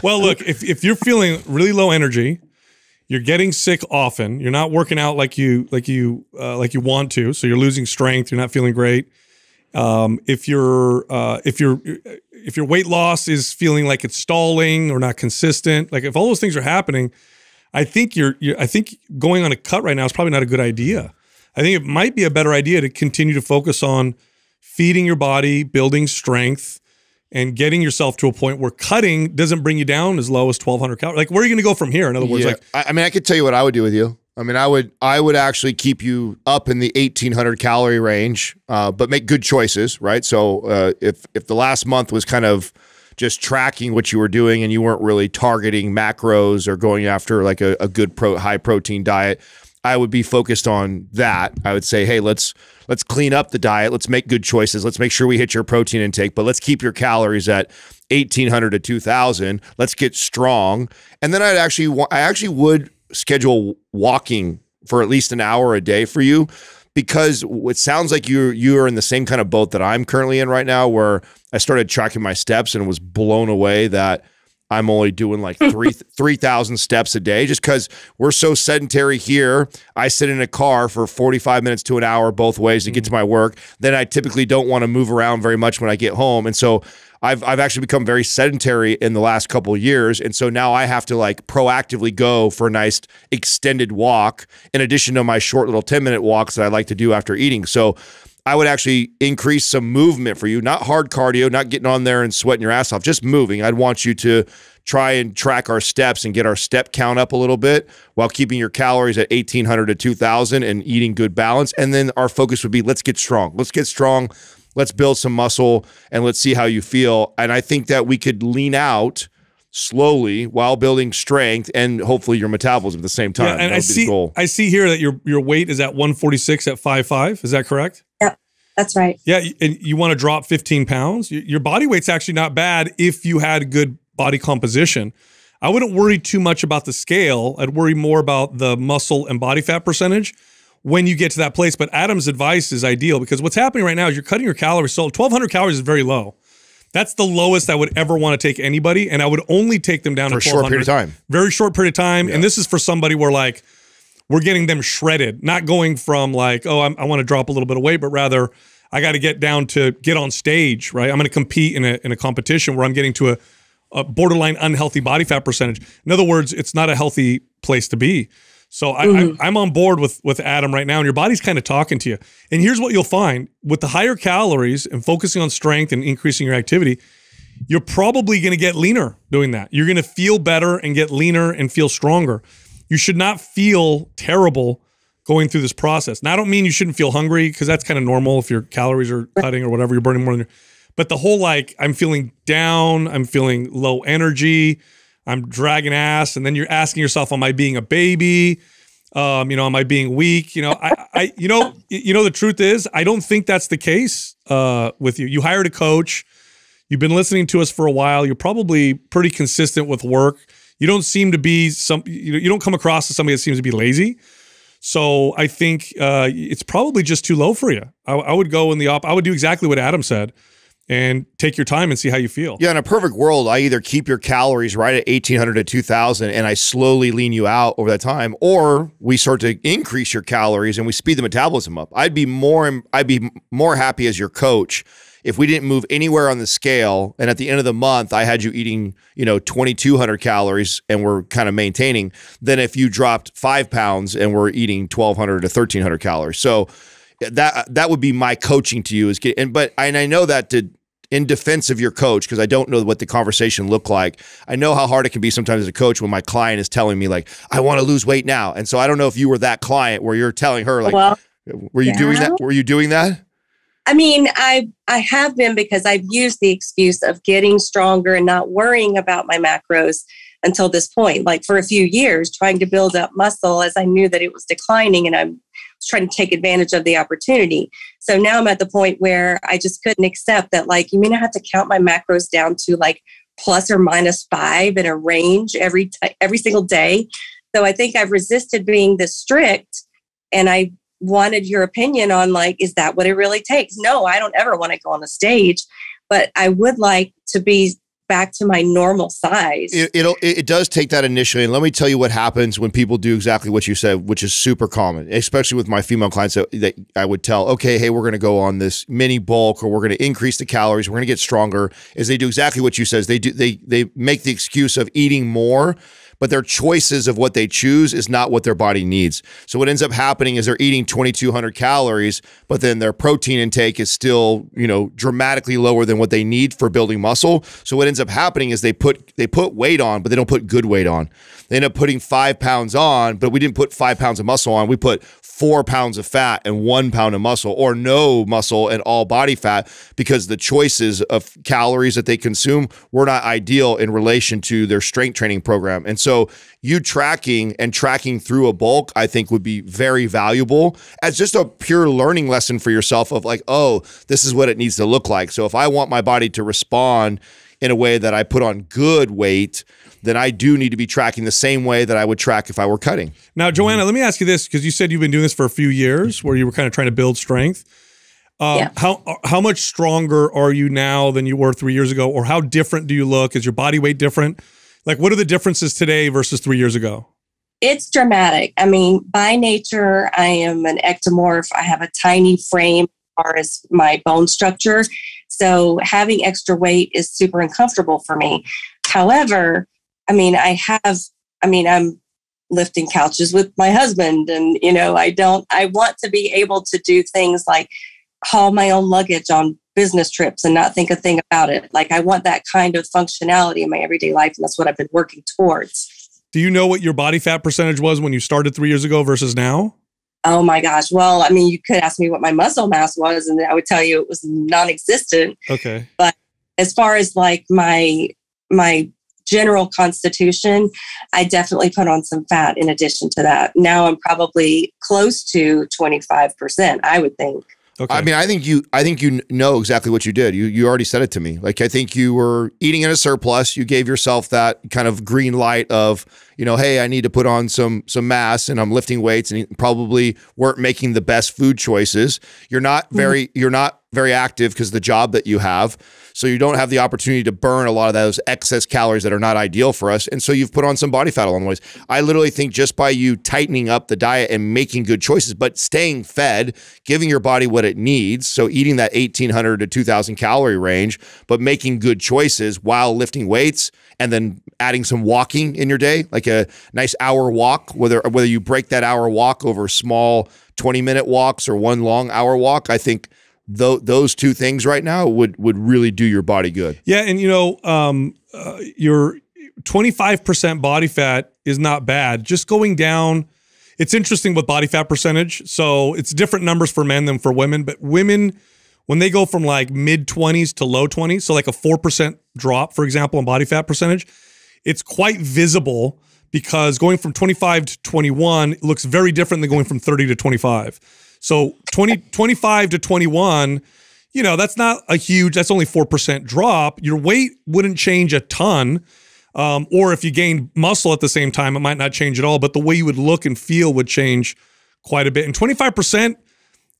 Well, look, if, if you're feeling really low energy, you're getting sick often, you're not working out like you, like you, uh, like you want to, so you're losing strength, you're not feeling great. Um, if you're, uh, if you're, if your weight loss is feeling like it's stalling or not consistent, like if all those things are happening, I think you're, you're, I think going on a cut right now is probably not a good idea. I think it might be a better idea to continue to focus on feeding your body, building strength, and getting yourself to a point where cutting doesn't bring you down as low as twelve hundred calories. Like, where are you going to go from here? In other words, yeah. like I, I mean, I could tell you what I would do with you. I mean, I would I would actually keep you up in the eighteen hundred calorie range, uh, but make good choices, right? So uh, if if the last month was kind of just tracking what you were doing and you weren't really targeting macros or going after like a, a good pro high protein diet, I would be focused on that. I would say, hey, let's let's clean up the diet. Let's make good choices. Let's make sure we hit your protein intake, but let's keep your calories at eighteen hundred to two thousand. Let's get strong. And then I'd actually, I actually would schedule walking for at least an hour a day for you, because it sounds like you you are in the same kind of boat that I'm currently in right now, where I started tracking my steps and was blown away that I'm only doing like three three thousand steps a day, just because we're so sedentary here. I sit in a car for forty-five minutes to an hour both ways to get to my work. Then I typically don't want to move around very much when I get home, and so I've I've actually become very sedentary in the last couple of years. And so now I have to like proactively go for a nice extended walk in addition to my short little ten minute walks that I like to do after eating. So I would actually increase some movement for you, not hard cardio, not getting on there and sweating your ass off, just moving. I'd want you to try and track our steps and get our step count up a little bit while keeping your calories at eighteen hundred to two thousand and eating good balance. And then our focus would be, let's get strong. Let's get strong. Let's build some muscle and let's see how you feel. And I think that we could lean out slowly while building strength and hopefully your metabolism at the same time. Yeah, and I see, goal. I see here that your your weight is at one forty-six at five five. Is that correct? Yep, that's right. Yeah, and you want to drop fifteen pounds. Your body weight's actually not bad if you had good body composition. I wouldn't worry too much about the scale. I'd worry more about the muscle and body fat percentage when you get to that place. But Adam's advice is ideal, because what's happening right now is you're cutting your calories. So twelve hundred calories is very low. That's the lowest I would ever want to take anybody. And I would only take them down for to a short period of time. Very short period of time. Yeah. And this is for somebody where like, we're getting them shredded, not going from like, oh, I'm, I want to drop a little bit of weight, but rather I got to get down to get on stage, right? I'm going to compete in a, in a competition where I'm getting to a, a borderline unhealthy body fat percentage. In other words, it's not a healthy place to be. So I, mm-hmm. I, I'm on board with, with Adam right now, and your body's kind of talking to you. And here's what you'll find. With the higher calories and focusing on strength and increasing your activity, you're probably going to get leaner doing that. You're going to feel better and get leaner and feel stronger. You should not feel terrible going through this process. Now, I don't mean you shouldn't feel hungry, because that's kind of normal if your calories are cutting or whatever, you're burning more than your, but the whole like, I'm feeling down, I'm feeling low energy, I'm dragging ass, and then you're asking yourself, am I being a baby? Um, you know, am I being weak? You know, I, I, you know, you know, the truth is, I don't think that's the case uh, with you. You hired a coach. You've been listening to us for a while. You're probably pretty consistent with work. You don't seem to be some. You don't come across as somebody that seems to be lazy. So I think uh, it's probably just too low for you. I, I would go in the op. I would do exactly what Adam said, and take your time and see how you feel. Yeah, in a perfect world, I either keep your calories right at eighteen hundred to two thousand and I slowly lean you out over that time, or we start to increase your calories and we speed the metabolism up. I'd be more I'd be more happy as your coach if we didn't move anywhere on the scale, and at the end of the month, I had you eating, you know, twenty-two hundred calories and we're kind of maintaining, then if you dropped five pounds and we're eating twelve hundred to thirteen hundred calories. So that, that would be my coaching to you is get, and, but, and I know that to, in defense of your coach, because I don't know what the conversation looked like. I know how hard it can be sometimes as a coach when my client is telling me like, I want to lose weight now. And so I don't know if you were that client where you're telling her like, well, were you yeah. doing that? Were you doing that? I mean, I, I have been, because I've used the excuse of getting stronger and not worrying about my macros until this point, like for a few years, trying to build up muscle as I knew that it was declining and I'm trying to take advantage of the opportunity. So now I'm at the point where I just couldn't accept that, like, you mean I have to count my macros down to like plus or minus five in a range every t- every single day. So I think I've resisted being this strict, and I wanted your opinion on like, is that what it really takes? No, I don't ever want to go on the stage, but I would like to be back to my normal size. It, it'll, it does take that initially. And let me tell you what happens when people do exactly what you said, which is super common, especially with my female clients that, that I would tell, okay, hey, we're going to go on this mini bulk, or we're going to increase the calories, we're going to get stronger, is they do exactly what you said. They do, they, they make the excuse of eating more, but their choices of what they choose is not what their body needs. So what ends up happening is they're eating twenty-two hundred calories, but then their protein intake is still, you know, dramatically lower than what they need for building muscle. So what ends up happening is they put they put weight on, but they don't put good weight on. They end up putting five pounds on, but we didn't put five pounds of muscle on. We put four pounds of fat and one pound of muscle, or no muscle and all body fat, because the choices of calories that they consume were not ideal in relation to their strength training program. And so So you tracking and tracking through a bulk, I think, would be very valuable as just a pure learning lesson for yourself of like, oh, this is what it needs to look like. So if I want my body to respond in a way that I put on good weight, then I do need to be tracking the same way that I would track if I were cutting. Now, Joanna, let me ask you this, because you said you've been doing this for a few years where you were kind of trying to build strength. Um, yeah. How how much stronger are you now than you were three years ago? Or how different do you look? Is your body weight different? Like, what are the differences today versus three years ago? It's dramatic. I mean, by nature, I am an ectomorph. I have a tiny frame as far as my bone structure. So having extra weight is super uncomfortable for me. However, I mean, I have, I mean, I'm lifting couches with my husband, and, you know, I don't, I want to be able to do things like haul my own luggage on business trips and not think a thing about it. Like, I want that kind of functionality in my everyday life, and that's what I've been working towards. Do you know what your body fat percentage was when you started three years ago versus now? Oh my gosh. Well, I mean, you could ask me what my muscle mass was, and I would tell you it was non-existent. Okay. But as far as like my, my general constitution, I definitely put on some fat in addition to that. Now I'm probably close to twenty-five percent, I would think. Okay. I mean, I think you, I think you know exactly what you did. You, you already said it to me. Like, I think you were eating in a surplus. You gave yourself that kind of green light of, you know, hey, I need to put on some, some mass, and I'm lifting weights, and you probably weren't making the best food choices. You're not very, mm-hmm. you're not very active because of the job that you have. So you don't have the opportunity to burn a lot of those excess calories that are not ideal for us. And so you've put on some body fat along the ways. I literally think just by you tightening up the diet and making good choices, but staying fed, giving your body what it needs. So eating that eighteen hundred to two thousand calorie range, but making good choices while lifting weights, and then adding some walking in your day, like a nice hour walk, whether, whether you break that hour walk over small twenty minute walks or one long hour walk. I think Th those two things right now would would really do your body good. Yeah, and you know, um, uh, your twenty-five percent body fat is not bad. Just going down, it's interesting with body fat percentage. So it's different numbers for men than for women, but women, when they go from like mid twenties to low twenties, so like a four percent drop, for example, in body fat percentage, it's quite visible, because going from twenty-five to twenty-one looks very different than going from thirty to twenty-five. So twenty, twenty-five to twenty-one, you know, that's not a huge, that's only four percent drop. Your weight wouldn't change a ton. Um, or if you gained muscle at the same time, it might not change at all, but the way you would look and feel would change quite a bit. And twenty-five percent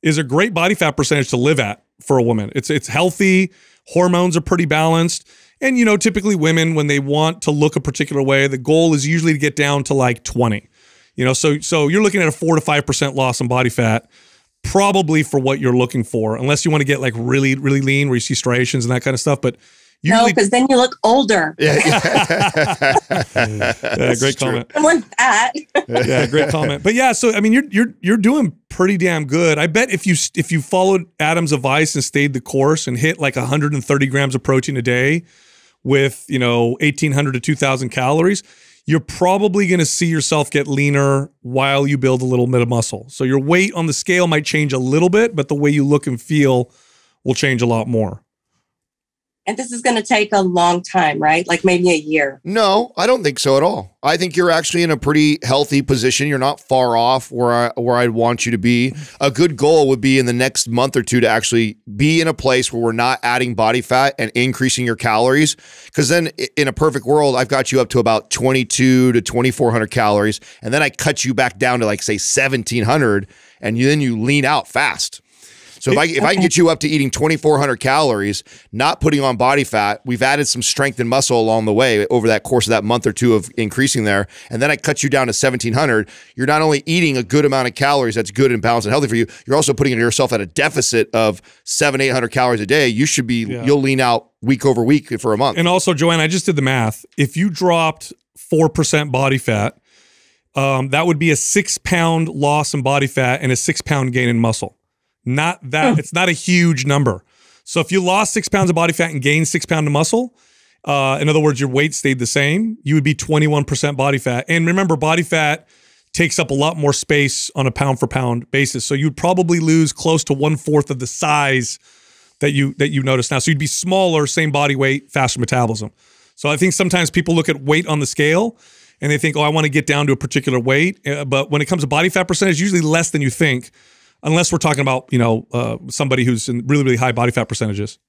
is a great body fat percentage to live at for a woman. It's, it's healthy. Hormones are pretty balanced. And, you know, typically women, when they want to look a particular way, the goal is usually to get down to like twenty, you know, so, so you're looking at a four to five percent loss in body fat probably for what you're looking for, unless you want to get like really, really lean where you see striations and that kind of stuff. But usually, no, because then you look older. Yeah, yeah. yeah great true. comment. I want that. yeah, great comment. But yeah, so I mean, you're you're you're doing pretty damn good. I bet if you if you followed Adam's advice and stayed the course and hit like one hundred thirty grams of protein a day, with you know eighteen hundred to two thousand calories, you're probably going to see yourself get leaner while you build a little bit of muscle. So your weight on the scale might change a little bit, but the way you look and feel will change a lot more. And this is going to take a long time, right? Like maybe a year. No, I don't think so at all. I think you're actually in a pretty healthy position. You're not far off where I, where I'd want you to be. A good goal would be in the next month or two to actually be in a place where we're not adding body fat and increasing your calories. Because then in a perfect world, I've got you up to about twenty-two to twenty-four hundred calories. And then I cut you back down to like, say, seventeen hundred. And you, then you lean out fast. So if I, if I can get you up to eating twenty-four hundred calories, not putting on body fat, we've added some strength and muscle along the way over that course of that month or two of increasing there. And then I cut you down to seventeen hundred. You're not only eating a good amount of calories that's good and balanced and healthy for you, you're also putting yourself at a deficit of seven, eight hundred calories a day. You should be, yeah. you'll lean out week over week for a month. And also, Joanne, I just did the math. If you dropped four percent body fat, um, that would be a six pound loss in body fat and a six pound gain in muscle. Not that it's not a huge number. So if you lost six pounds of body fat and gained six pounds of muscle, uh, in other words, your weight stayed the same, you would be twenty-one percent body fat. And remember, body fat takes up a lot more space on a pound for pound basis. So you'd probably lose close to one fourth of the size that you, that you notice now. So you'd be smaller, same body weight, faster metabolism. So I think sometimes people look at weight on the scale and they think, oh, I want to get down to a particular weight. Uh, but when it comes to body fat percentage, usually less than you think. Unless we're talking about, you know, uh, somebody who's in really, really high body fat percentages.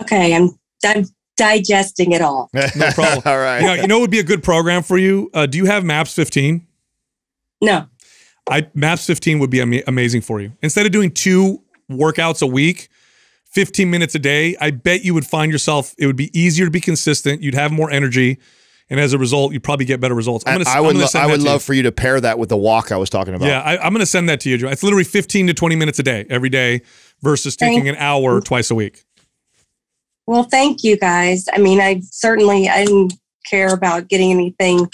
Okay, I'm, I'm digesting it all. No problem. All right. You know, you know what would be a good program for you? Uh, do you have MAPS fifteen? No. I, MAPS fifteen would be am amazing for you. Instead of doing two workouts a week, fifteen minutes a day, I bet you would find yourself, it would be easier to be consistent. You'd have more energy. And as a result, you probably get better results. I'm gonna, I would, I'm gonna I would love you. for you to pair that with the walk I was talking about. Yeah, I, I'm going to send that to you, Joe. It's literally fifteen to twenty minutes a day, every day, versus thank taking an hour twice a week. Well, thank you guys. I mean, I certainly, I didn't care about getting anything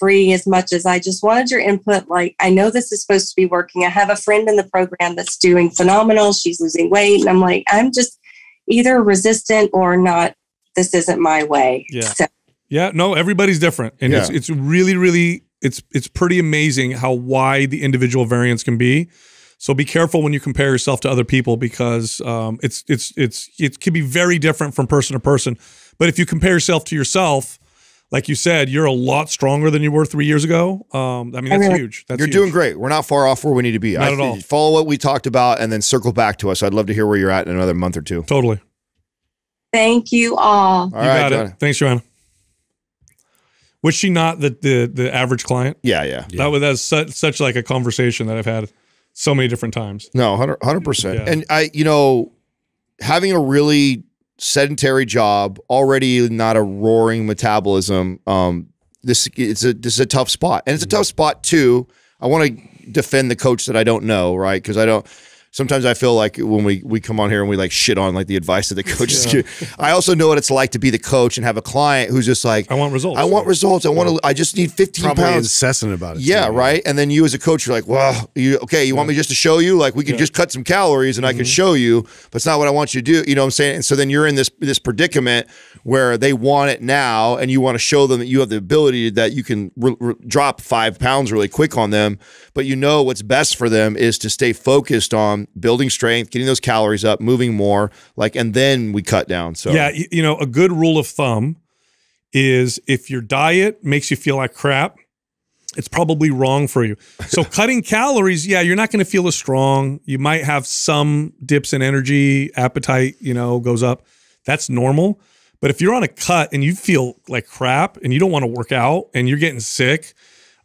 free as much as I just wanted your input. Like, I know this is supposed to be working. I have a friend in the program that's doing phenomenal. She's losing weight. And I'm like, I'm just either resistant or not. This isn't my way. Yeah. So, Yeah, no, everybody's different. And yeah. it's it's really, really, it's it's pretty amazing how wide the individual variance can be. So be careful when you compare yourself to other people, because um, it's it's it's it can be very different from person to person. But if you compare yourself to yourself, like you said, you're a lot stronger than you were three years ago. Um, I mean, that's I mean, huge. That's you're huge. doing great. We're not far off where we need to be. Not I, at all. Follow what we talked about and then circle back to us. I'd love to hear where you're at in another month or two. Totally. Thank you all. all you right, got Joanna. it. Thanks, Joanna. Was she not the, the the average client? Yeah, yeah. yeah. That was, that was such, such like a conversation that I've had so many different times. No, one hundred percent. Yeah. And I, you know, having a really sedentary job, already not a roaring metabolism, um, this, it's a, this is a tough spot. And it's a tough spot too. I want to defend the coach that I don't know, right? Because I don't... Sometimes I feel like when we, we come on here and we like shit on like the advice that the coaches give. Yeah. I also know what it's like to be the coach and have a client who's just like, I want results. I want results. I want to, I just need fifteen Probably pounds. Incessant about it. Yeah. Too, right. Yeah. And then you as a coach, you're like, well, you, okay, you yeah. want me just to show you? Like we can yeah. just cut some calories and mm-hmm. I can show you, but it's not what I want you to do. You know what I'm saying? And so then you're in this, this predicament where they want it now and you want to show them that you have the ability that you can drop five pounds really quick on them. But you know what's best for them is to stay focused on building strength, getting those calories up, moving more, like, and then we cut down. So yeah, you know, a good rule of thumb is if your diet makes you feel like crap, it's probably wrong for you. So cutting calories, yeah, you're not going to feel as strong. You might have some dips in energy, appetite, you know, goes up. That's normal. But if you're on a cut and you feel like crap and you don't want to work out and you're getting sick,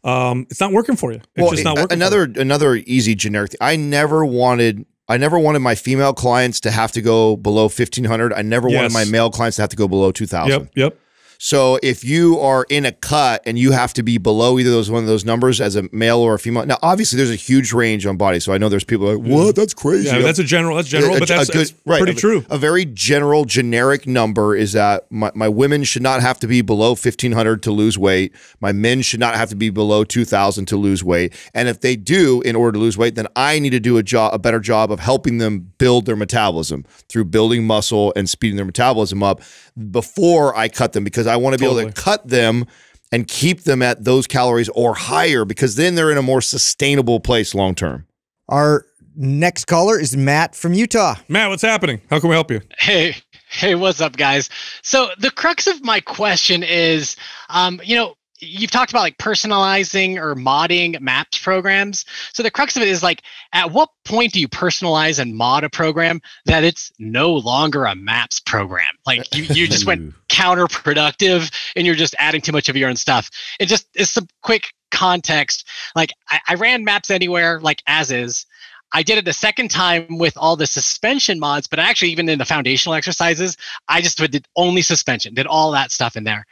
Um, it's not working for you. It's well, just not working. Another for you. another easy generic thing. I never wanted I never wanted my female clients to have to go below fifteen hundred. I never yes. wanted my male clients to have to go below two thousand. Yep, yep. So if you are in a cut and you have to be below either those one of those numbers as a male or a female, now obviously there's a huge range on body. So I know there's people like, what? That's crazy. Yeah, that's a general. That's general, a, but that's, good, that's right, pretty a, true. A very general, generic number is that my, my women should not have to be below fifteen hundred to lose weight. My men should not have to be below two thousand to lose weight. And if they do, in order to lose weight, then I need to do a job, a better job of helping them build their metabolism through building muscle and speeding their metabolism up before I cut them, because I want to be totally. able to cut them and keep them at those calories or higher, because then they're in a more sustainable place long term. Our next caller is Matt from Utah. Matt, what's happening? How can we help you? Hey, hey, what's up, guys? So the crux of my question is, um, you know, you've talked about like personalizing or modding MAPS programs. So the crux of it is like, at what point do you personalize and mod a program that it's no longer a MAPS program? Like you, you just went counterproductive and you're just adding too much of your own stuff. It just is some quick context. Like I, I ran MAPS Anywhere, like as is. I did it the second time with all the suspension mods, but actually even in the foundational exercises, I just did only suspension, did all that stuff in there.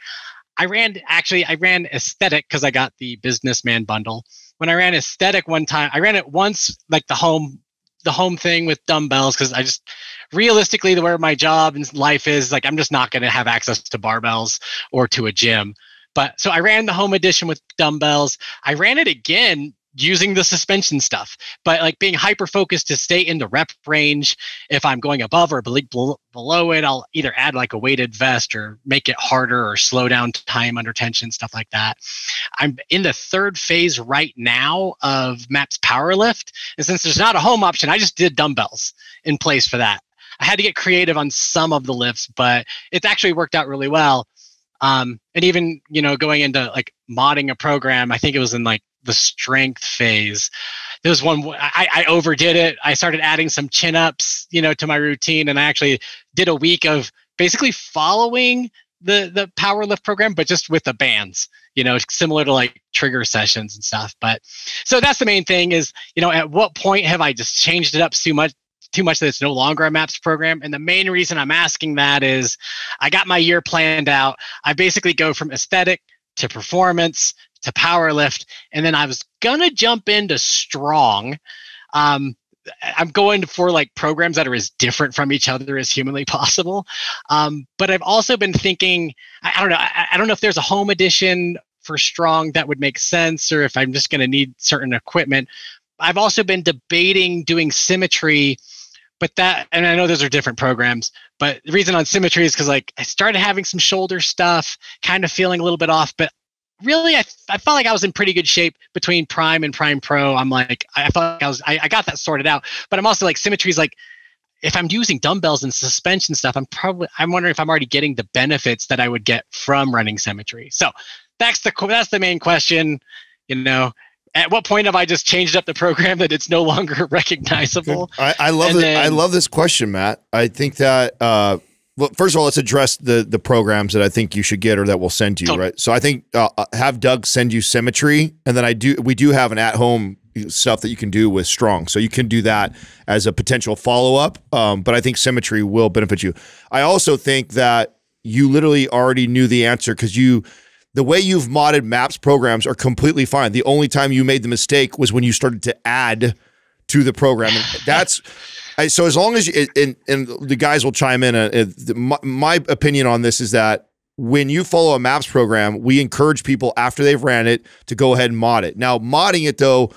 I ran, actually, I ran aesthetic because I got the businessman bundle. When I ran aesthetic one time, I ran it once, like the home, the home thing with dumbbells, because I just, realistically, the where my job and life is, like, I'm just not going to have access to barbells or to a gym. But so I ran the home edition with dumbbells. I ran it again using the suspension stuff, but like being hyper-focused to stay in the rep range. If I'm going above or below it, I'll either add like a weighted vest or make it harder or slow down time under tension, stuff like that. I'm in the third phase right now of MAPS Powerlift. And since there's not a home option, I just did dumbbells in place for that. I had to get creative on some of the lifts, but it's actually worked out really well. Um, and even, you know, going into like modding a program, I think it was in like the strength phase. There was one, I, I overdid it. I started adding some chin-ups, you know, to my routine. And I actually did a week of basically following the, the power lift program, but just with the bands, you know, similar to like trigger sessions and stuff. But so that's the main thing is, you know, at what point have I just changed it up too much, too much that it's no longer a MAPS program? And the main reason I'm asking that is I got my year planned out. I basically go from aesthetic to performance to power lift, and then I was gonna jump into strong. Um, I'm going for like programs that are as different from each other as humanly possible. Um, but I've also been thinking, I, I don't know, I, I don't know if there's a home edition for strong that would make sense, or if I'm just gonna need certain equipment. I've also been debating doing symmetry, but that, and I know those are different programs, but the reason on symmetry is because like I started having some shoulder stuff, kind of feeling a little bit off, but really, I, I felt like I was in pretty good shape between Prime and Prime Pro. I'm like, I felt like I was, I, I got that sorted out. But I'm also like, symmetry is like, if I'm using dumbbells and suspension stuff, I'm probably, I'm wondering if I'm already getting the benefits that I would get from running symmetry. So that's the, that's the main question. You know, at what point have I just changed up the program that it's no longer recognizable? I, I love it. I love this question, Matt. I think that, uh, well, first of all, let's address the the programs that I think you should get or that we'll send you, right? So I think uh, have Doug send you Symmetry, and then I do we do have an at-home stuff that you can do with Strong. So you can do that as a potential follow-up, um, but I think Symmetry will benefit you. I also think that you literally already knew the answer because you – the way you've modded MAPS programs are completely fine. The only time you made the mistake was when you started to add to the program. And that's – I, so as long as you, and, and the guys will chime in, uh, my, my opinion on this is that when you follow a MAPS program, we encourage people after they've ran it to go ahead and mod it. Now, modding it though,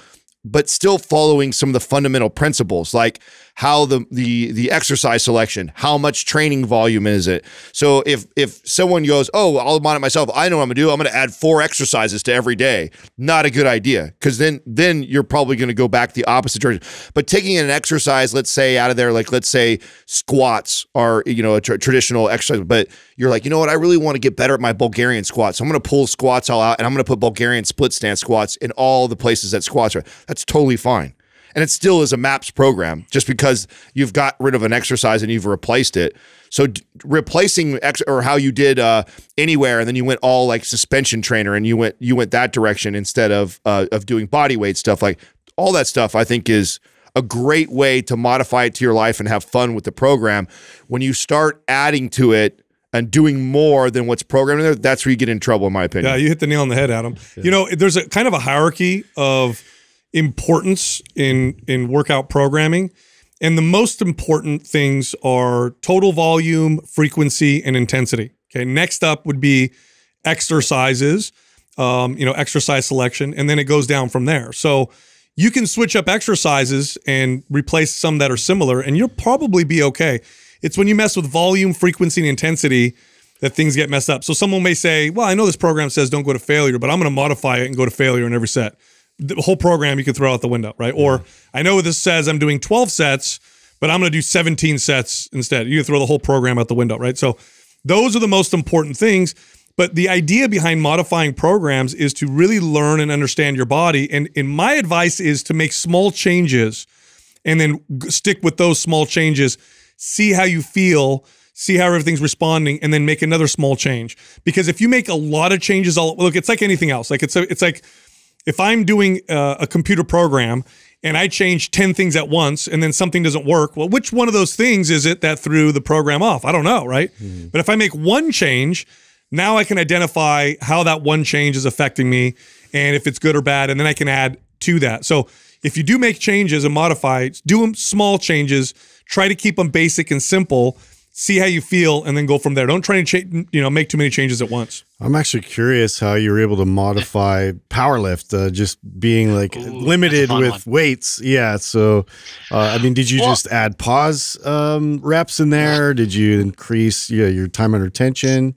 but still following some of the fundamental principles, like how the the the exercise selection, how much training volume is it? So if if someone goes, oh, I'll mod it myself, I know what I'm gonna do, I'm gonna add four exercises to every day. Not a good idea, because then then you're probably gonna go back the opposite direction. But taking an exercise, let's say out of there, like let's say squats are, you know, a tra traditional exercise, but you're like, you know what, I really want to get better at my Bulgarian squats, so I'm gonna pull squats all out and I'm gonna put Bulgarian split stance squats in all the places that squats are. That's totally fine. And it still is a MAPS program just because you've got rid of an exercise and you've replaced it. So d replacing ex or how you did uh, Anywhere, and then you went all like suspension trainer and you went you went that direction instead of uh, of doing body weight stuff, like all that stuff I think is a great way to modify it to your life and have fun with the program. When you start adding to it and doing more than what's programmed in there, that's where you get in trouble, in my opinion. Yeah, you hit the nail on the head, Adam. Yeah. You know, there's a kind of a hierarchy of importance in, in workout programming. And the most important things are total volume, frequency, and intensity. Okay, next up would be exercises, um, you know, exercise selection, and then it goes down from there. So you can switch up exercises and replace some that are similar, and you'll probably be okay. It's when you mess with volume, frequency, and intensity that things get messed up. So someone may say, well, I know this program says don't go to failure, but I'm going to modify it and go to failure in every set. The whole program you can throw out the window, right? Yeah. Or I know this says I'm doing twelve sets, but I'm going to do seventeen sets instead. You can throw the whole program out the window, right? So those are the most important things. But the idea behind modifying programs is to really learn and understand your body. And, and my advice is to make small changes and then stick with those small changes, see how you feel, see how everything's responding, and then make another small change. Because if you make a lot of changes, all look, it's like anything else. Like it's a, it's like, if I'm doing uh, a computer program and I change ten things at once and then something doesn't work, well, which one of those things is it that threw the program off? I don't know, right? Mm-hmm. But if I make one change, now I can identify how that one change is affecting me and if it's good or bad, and then I can add to that. So if you do make changes and modify, do them small changes, try to keep them basic and simple, see how you feel, and then go from there. Don't try to you know make too many changes at once. I'm actually curious how you were able to modify powerlift, uh, just being like Ooh, limited with one. weights. Yeah, so uh, I mean, did you well, just add pause um, reps in there? Did you increase you know, your time under tension?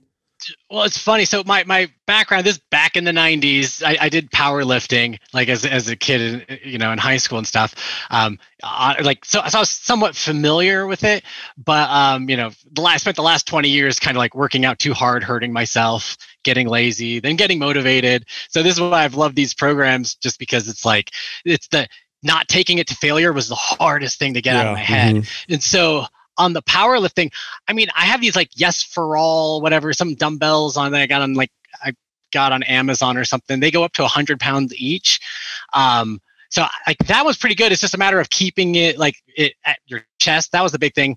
Well, it's funny. So my my background, this back in the nineties, I, I did powerlifting like as as a kid, in, you know, in high school and stuff. Um, I, like so, so, I was somewhat familiar with it, but um, you know, the last, I spent the last twenty years kind of like working out too hard, hurting myself, getting lazy, then getting motivated. So this is why I've loved these programs, just because it's like it's the not taking it to failure was the hardest thing to get yeah, out of my head, mm-hmm. and so. On the powerlifting, I mean, I have these like yes for all, whatever, some dumbbells on that I got on like I got on Amazon or something. They go up to a hundred pounds each, um, so like that was pretty good. It's just a matter of keeping it like it at your chest. That was the big thing.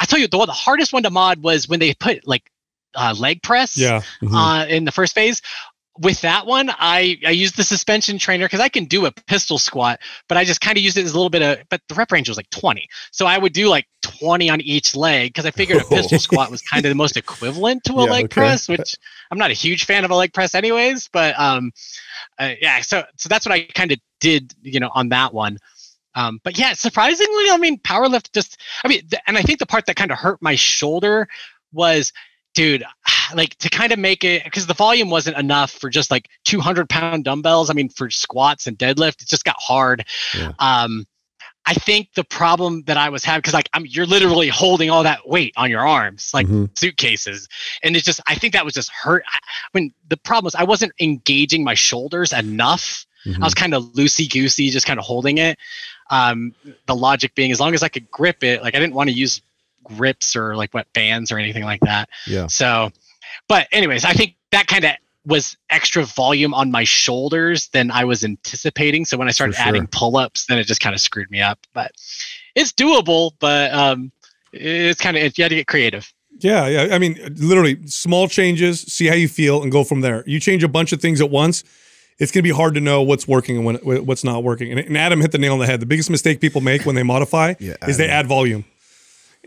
I tell you, the, the hardest one to mod was when they put like uh, leg press yeah. mm-hmm. uh, in the first phase. With that one, I, I used the suspension trainer because I can do a pistol squat, but I just kind of used it as a little bit of, but the rep range was like twenty. So I would do like twenty on each leg because I figured oh. a pistol squat was kind of the most equivalent to a yeah, leg okay. press, which I'm not a huge fan of a leg press anyways, but um, uh, yeah, so, so that's what I kind of did, you know, on that one. Um, but yeah, surprisingly, I mean, powerlift just, I mean, and I think the part that kind of hurt my shoulder was, dude, like to kind of make it, because the volume wasn't enough for just like two hundred pound dumbbells. I mean, for squats and deadlift, it just got hard. Yeah. Um, I think the problem that I was having, because like I'm, you're literally holding all that weight on your arms, like mm-hmm. suitcases, and it's just, I think that was just hurt. I, I mean, the problem was I wasn't engaging my shoulders enough. Mm-hmm. I was kind of loosey-goosey, just kind of holding it. Um, the logic being, as long as I could grip it, like I didn't want to use grips or like what bands or anything like that. Yeah. So, but anyways, I think that kind of was extra volume on my shoulders than I was anticipating. So when I started sure. adding pull-ups, then it just kind of screwed me up, but it's doable, but um, it's kind of, you had to get creative. Yeah. Yeah. I mean, literally small changes, see how you feel and go from there. You change a bunch of things at once, it's going to be hard to know what's working and when, what's not working. And, and Adam hit the nail on the head. The biggest mistake people make when they modify yeah, is they add volume.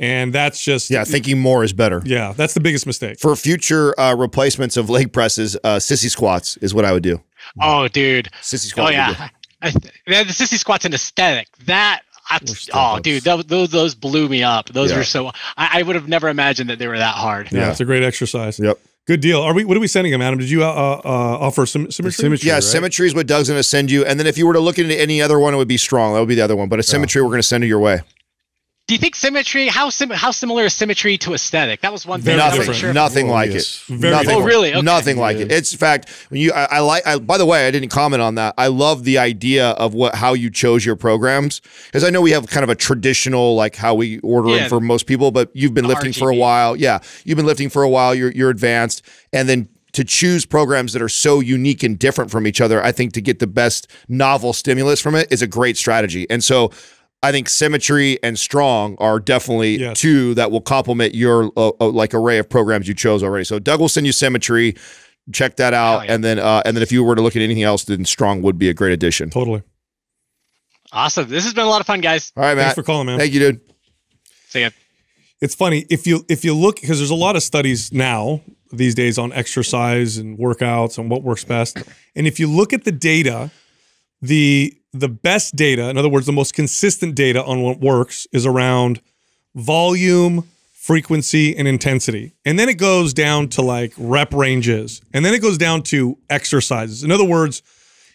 And that's just... Yeah, thinking more is better. Yeah, that's the biggest mistake. For future uh, replacements of leg presses, uh, sissy squats is what I would do. Oh, dude. Sissy squats. Oh, yeah. I th the sissy squat's an aesthetic. That... I, oh, dude, that, those those blew me up. Those yeah. were so... I, I would have never imagined that they were that hard. Yeah, yeah, it's a great exercise. Yep. Good deal. Are we? What are we sending him, Adam? Did you uh, uh, offer some symmetry? symmetry yeah, right? Symmetry is what Doug's going to send you. And then if you were to look into any other one, it would be strong. That would be the other one. But a symmetry yeah. we're going to send it your way. Do you think symmetry, how sim how similar is symmetry to aesthetic? That was one thing. Nothing, sure. nothing oh, like yes. it. Very nothing, oh, really? Okay. Nothing like yes. it. It's in fact, when you, I, I like, I, by the way, I didn't comment on that. I love the idea of what, how you chose your programs. Cause I know we have kind of a traditional, like how we order yeah. in for most people, but you've been the lifting R G B. For a while. Yeah. You've been lifting for a while. You're, you're advanced. And then to choose programs that are so unique and different from each other, I think to get the best novel stimulus from it is a great strategy. And so, I think Symmetry and Strong are definitely yes. two that will complement your uh, uh, like array of programs you chose already. So Doug will send you Symmetry. Check that out. Oh, yeah. And then uh, and then if you were to look at anything else, then Strong would be a great addition. Totally. Awesome. This has been a lot of fun, guys. All right, Matt. Thanks for calling, man. Thank you, dude. See ya. It's funny. If you, if you look, because there's a lot of studies now these days on exercise and workouts and what works best. And if you look at the data, the the best data, in other words, the most consistent data on what works is around volume, frequency, and intensity. And then it goes down to like rep ranges. And then it goes down to exercises. In other words,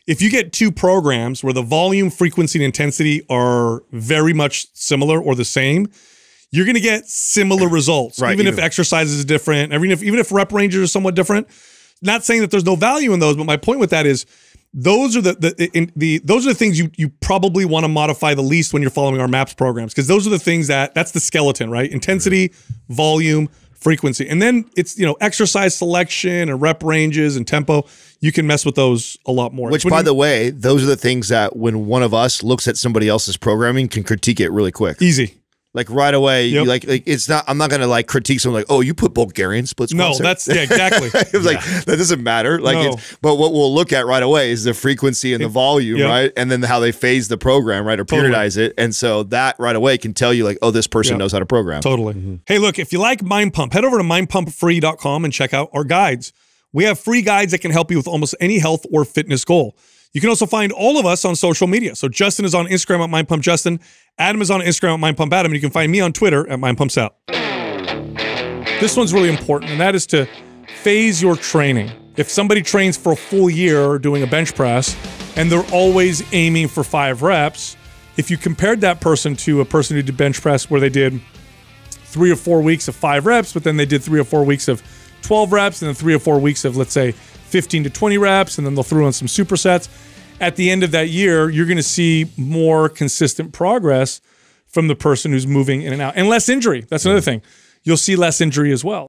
if you get two programs where the volume, frequency, and intensity are very much similar or the same, you're going to get similar results, right, even, even if exercise is different, even if, even if rep ranges are somewhat different. Not saying that there's no value in those, but my point with that is those are the, the, in, the, those are the things you, you probably want to modify the least when you're following our MAPS programs, because those are the things that, that's the skeleton, right? Intensity, right. volume, frequency. And then it's, you know, exercise selection and rep ranges and tempo. You can mess with those a lot more. Which, by the way, those are the things that when one of us looks at somebody else's programming, can critique it really quick. Easy. Like right away, yep. you like, like it's not. I'm not gonna like critique someone like, oh, you put Bulgarian splits. No, concert. that's yeah, exactly. It's yeah. like that doesn't matter. Like, no. it's, but what we'll look at right away is the frequency and the volume, yep. right, and then how they phase the program, right, or totally. periodize it, and so that right away can tell you like, oh, this person yep. knows how to program. Totally. Mm-hmm. Hey, look, if you like Mind Pump, head over to mind pump free dot com and check out our guides. We have free guides that can help you with almost any health or fitness goal. You can also find all of us on social media. So Justin is on Instagram at Mind Pump Justin. Adam is on Instagram at Mind Pump Adam. And you can find me on Twitter at Mind Pump Sal. This one's really important, and that is to phase your training. If somebody trains for a full year doing a bench press and they're always aiming for five reps, if you compared that person to a person who did bench press where they did three or four weeks of five reps, but then they did three or four weeks of twelve reps and then three or four weeks of, let's say, fifteen to twenty reps, and then they'll throw in some supersets. At the end of that year, you're going to see more consistent progress from the person who's moving in and out. And less injury. That's another thing. You'll see less injury as well.